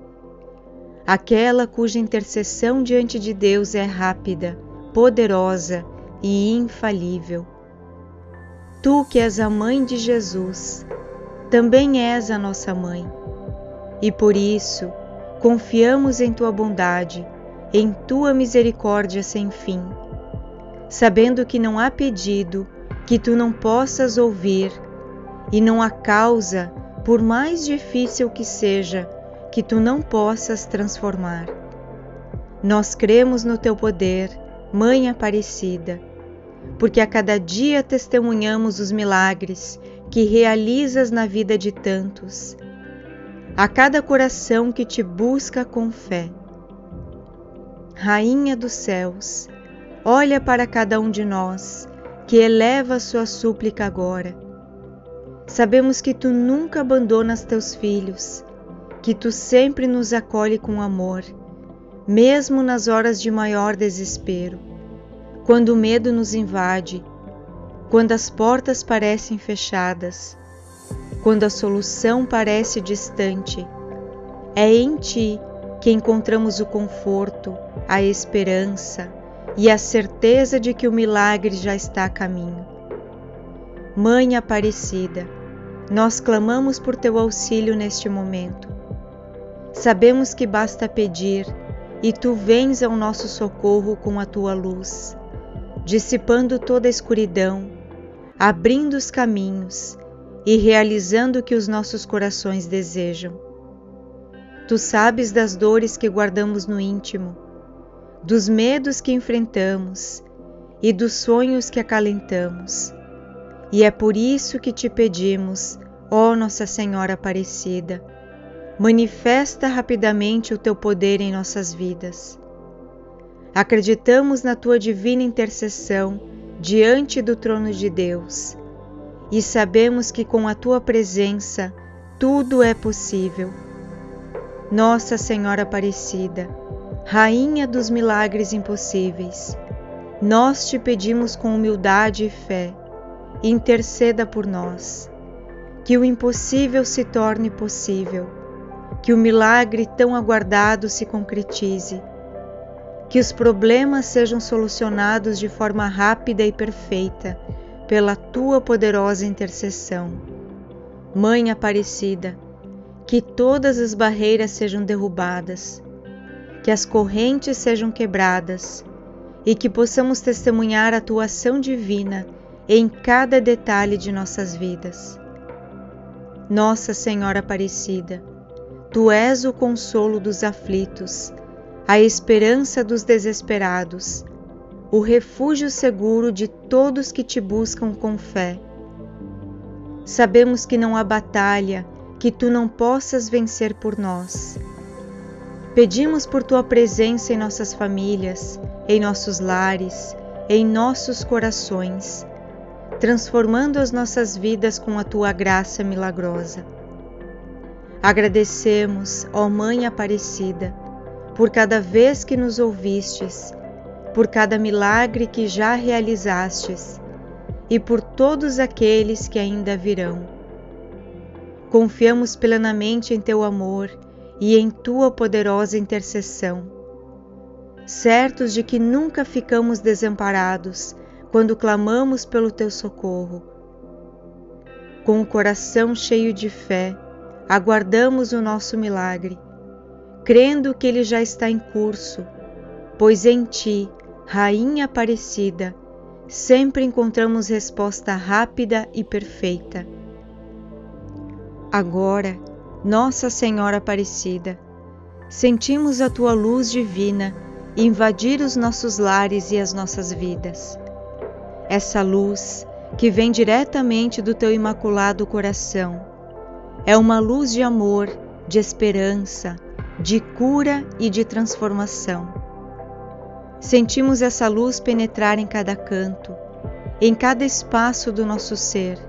aquela cuja intercessão diante de Deus é rápida, poderosa e infalível. Tu que és a Mãe de Jesus, também és a nossa Mãe, e por isso confiamos em Tua bondade, em Tua misericórdia sem fim, sabendo que não há pedido que Tu não possas ouvir e não há causa, por mais difícil que seja, que Tu não possas transformar. Nós cremos no Teu poder, Mãe Aparecida, porque a cada dia testemunhamos os milagres que realizas na vida de tantos, a cada coração que Te busca com fé. Rainha dos céus, olha para cada um de nós, que eleva sua súplica agora. Sabemos que Tu nunca abandonas Teus filhos, que Tu sempre nos acolhe com amor, mesmo nas horas de maior desespero, quando o medo nos invade, quando as portas parecem fechadas, quando a solução parece distante. É em Ti que encontramos o conforto, a esperança e a certeza de que o milagre já está a caminho. Mãe Aparecida, nós clamamos por Teu auxílio neste momento. Sabemos que basta pedir e Tu vens ao nosso socorro com a Tua luz, dissipando toda a escuridão, abrindo os caminhos e realizando o que os nossos corações desejam. Tu sabes das dores que guardamos no íntimo, dos medos que enfrentamos e dos sonhos que acalentamos. E é por isso que Te pedimos, ó Nossa Senhora Aparecida, manifesta rapidamente o Teu poder em nossas vidas. Acreditamos na Tua divina intercessão diante do trono de Deus e sabemos que com a Tua presença tudo é possível. Nossa Senhora Aparecida, Rainha dos milagres impossíveis, nós Te pedimos com humildade e fé, interceda por nós, que o impossível se torne possível, que o milagre tão aguardado se concretize, que os problemas sejam solucionados de forma rápida e perfeita pela Tua poderosa intercessão. Mãe Aparecida, que todas as barreiras sejam derrubadas, que as correntes sejam quebradas e que possamos testemunhar a Tua ação divina em cada detalhe de nossas vidas. Nossa Senhora Aparecida, Tu és o consolo dos aflitos, a esperança dos desesperados, o refúgio seguro de todos que Te buscam com fé. Sabemos que não há batalha que Tu não possas vencer por nós. Pedimos por Tua presença em nossas famílias, em nossos lares, em nossos corações, transformando as nossas vidas com a Tua graça milagrosa. Agradecemos, ó Mãe Aparecida, por cada vez que nos ouvistes, por cada milagre que já realizastes e por todos aqueles que ainda virão. Confiamos plenamente em Teu amor e em Tua poderosa intercessão, certos de que nunca ficamos desamparados quando clamamos pelo Teu socorro. Com o coração cheio de fé, aguardamos o nosso milagre, crendo que ele já está em curso, pois em Ti, Rainha Aparecida, sempre encontramos resposta rápida e perfeita. Agora, Nossa Senhora Aparecida, sentimos a Tua luz divina invadir os nossos lares e as nossas vidas. Essa luz, que vem diretamente do Teu imaculado coração, é uma luz de amor, de esperança, de cura e de transformação. Sentimos essa luz penetrar em cada canto, em cada espaço do nosso ser,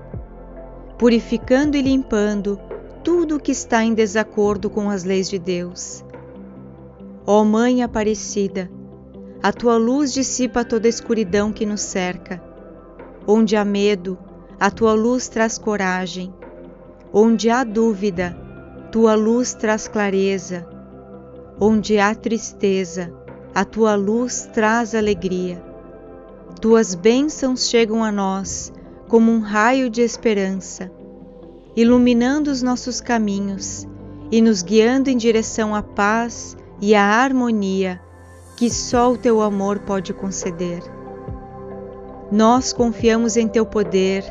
purificando e limpando tudo o que está em desacordo com as leis de Deus. Ó Mãe Aparecida, a Tua luz dissipa toda a escuridão que nos cerca. Onde há medo, a Tua luz traz coragem. Onde há dúvida, Tua luz traz clareza. Onde há tristeza, a Tua luz traz alegria. Tuas bênçãos chegam a nós como um raio de esperança, iluminando os nossos caminhos e nos guiando em direção à paz e à harmonia que só o Teu amor pode conceder. Nós confiamos em Teu poder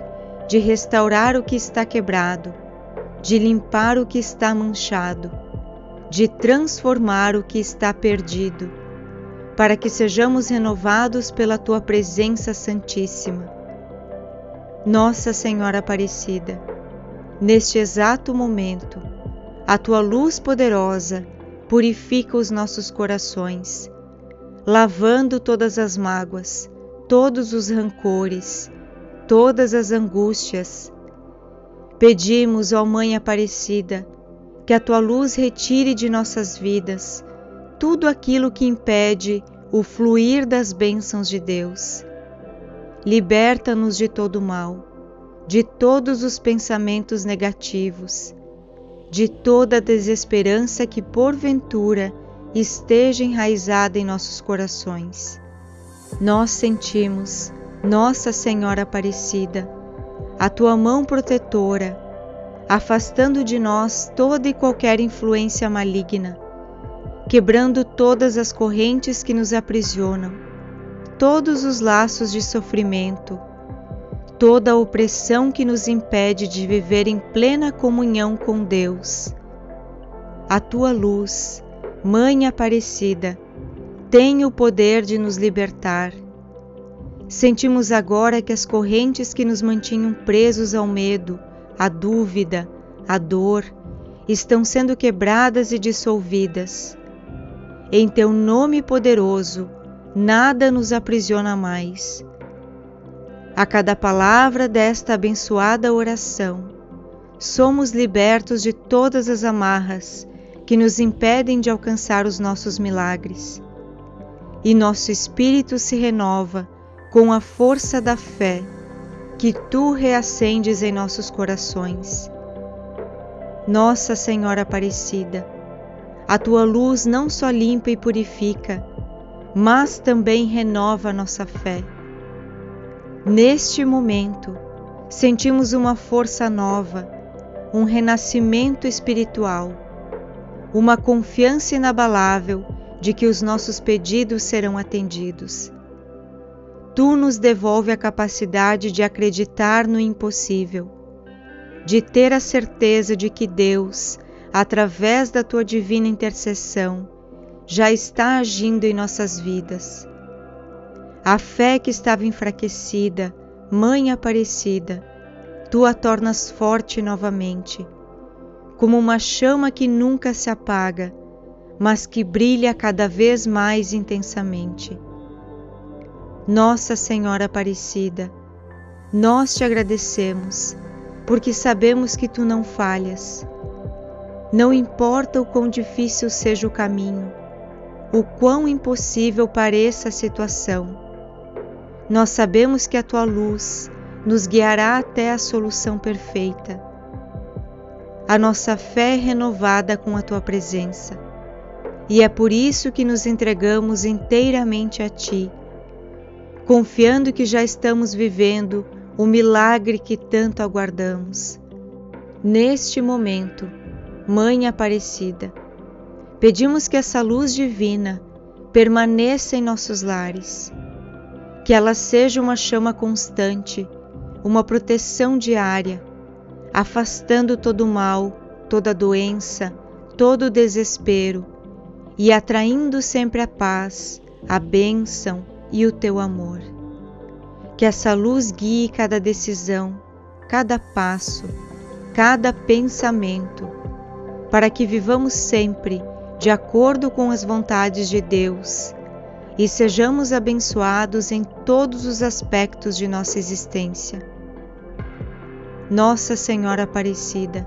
de restaurar o que está quebrado, de limpar o que está manchado, de transformar o que está perdido, para que sejamos renovados pela Tua presença santíssima. Nossa Senhora Aparecida, neste exato momento, a Tua luz poderosa purifica os nossos corações, lavando todas as mágoas, todos os rancores, todas as angústias. Pedimos, ó Mãe Aparecida, que a Tua luz retire de nossas vidas tudo aquilo que impede o fluir das bênçãos de Deus. Liberta-nos de todo o mal, de todos os pensamentos negativos, de toda a desesperança que porventura esteja enraizada em nossos corações. Nós sentimos, Nossa Senhora Aparecida, a Tua mão protetora, afastando de nós toda e qualquer influência maligna, quebrando todas as correntes que nos aprisionam, todos os laços de sofrimento, toda a opressão que nos impede de viver em plena comunhão com Deus. A Tua luz, Mãe Aparecida, tem o poder de nos libertar. Sentimos agora que as correntes que nos mantinham presos ao medo, à dúvida, à dor, estão sendo quebradas e dissolvidas. Em Teu nome poderoso, nada nos aprisiona mais. A cada palavra desta abençoada oração, somos libertos de todas as amarras que nos impedem de alcançar os nossos milagres. E nosso espírito se renova com a força da fé que Tu reacendes em nossos corações. Nossa Senhora Aparecida, a Tua luz não só limpa e purifica, mas também renova nossa fé. Neste momento, sentimos uma força nova, um renascimento espiritual, uma confiança inabalável de que os nossos pedidos serão atendidos. Tu nos devolve a capacidade de acreditar no impossível, de ter a certeza de que Deus, através da Tua divina intercessão, já está agindo em nossas vidas. A fé que estava enfraquecida, Mãe Aparecida, Tu a tornas forte novamente, como uma chama que nunca se apaga, mas que brilha cada vez mais intensamente. Nossa Senhora Aparecida, nós Te agradecemos, porque sabemos que Tu não falhas. Não importa o quão difícil seja o caminho, o quão impossível pareça a situação, nós sabemos que a Tua luz nos guiará até a solução perfeita. A nossa fé é renovada com a Tua presença, e é por isso que nos entregamos inteiramente a Ti, confiando que já estamos vivendo o milagre que tanto aguardamos. Neste momento, Mãe Aparecida, pedimos que essa luz divina permaneça em nossos lares, que ela seja uma chama constante, uma proteção diária, afastando todo o mal, toda doença, todo o desespero e atraindo sempre a paz, a bênção e o Teu amor. Que essa luz guie cada decisão, cada passo, cada pensamento, para que vivamos sempre de acordo com as vontades de Deus, e sejamos abençoados em todos os aspectos de nossa existência. Nossa Senhora Aparecida,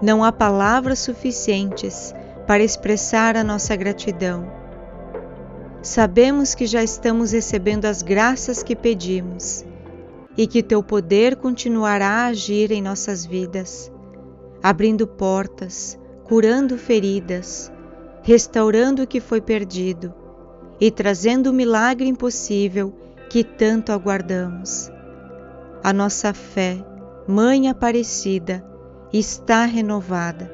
não há palavras suficientes para expressar a nossa gratidão. Sabemos que já estamos recebendo as graças que pedimos e que Teu poder continuará a agir em nossas vidas, abrindo portas, curando feridas, restaurando o que foi perdido e trazendo o milagre impossível que tanto aguardamos. A nossa fé, Mãe Aparecida, está renovada.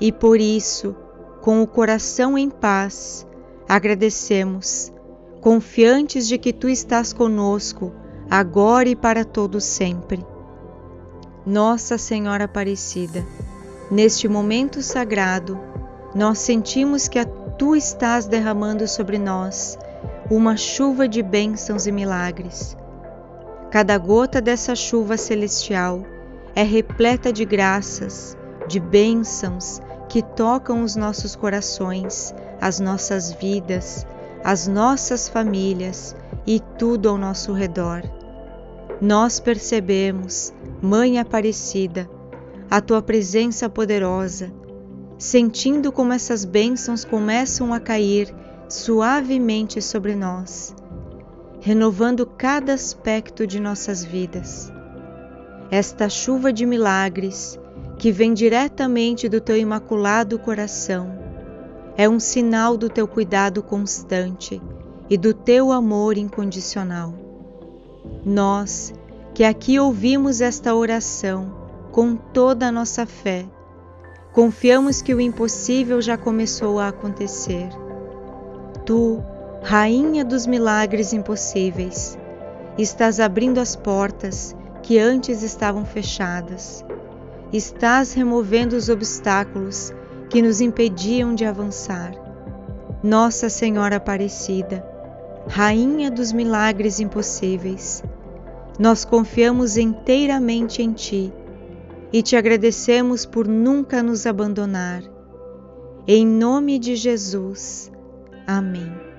E por isso, com o coração em paz, agradecemos, confiantes de que Tu estás conosco, agora e para todo sempre. Nossa Senhora Aparecida, neste momento sagrado, nós sentimos que a Tu estás derramando sobre nós uma chuva de bênçãos e milagres. Cada gota dessa chuva celestial é repleta de graças, de bênçãos que tocam os nossos corações, as nossas vidas, as nossas famílias e tudo ao nosso redor. Nós percebemos, Mãe Aparecida, a tua presença poderosa, sentindo como essas bênçãos começam a cair suavemente sobre nós, renovando cada aspecto de nossas vidas. Esta chuva de milagres, que vem diretamente do teu imaculado coração, é um sinal do teu cuidado constante e do teu amor incondicional. Nós, que aqui ouvimos esta oração com toda a nossa fé, confiamos que o impossível já começou a acontecer. Tu, Rainha dos milagres impossíveis, estás abrindo as portas que antes estavam fechadas. Estás removendo os obstáculos que nos impediam de avançar. Nossa Senhora Aparecida, Rainha dos milagres impossíveis, nós confiamos inteiramente em Ti e Te agradecemos por nunca nos abandonar. Em nome de Jesus. Amém.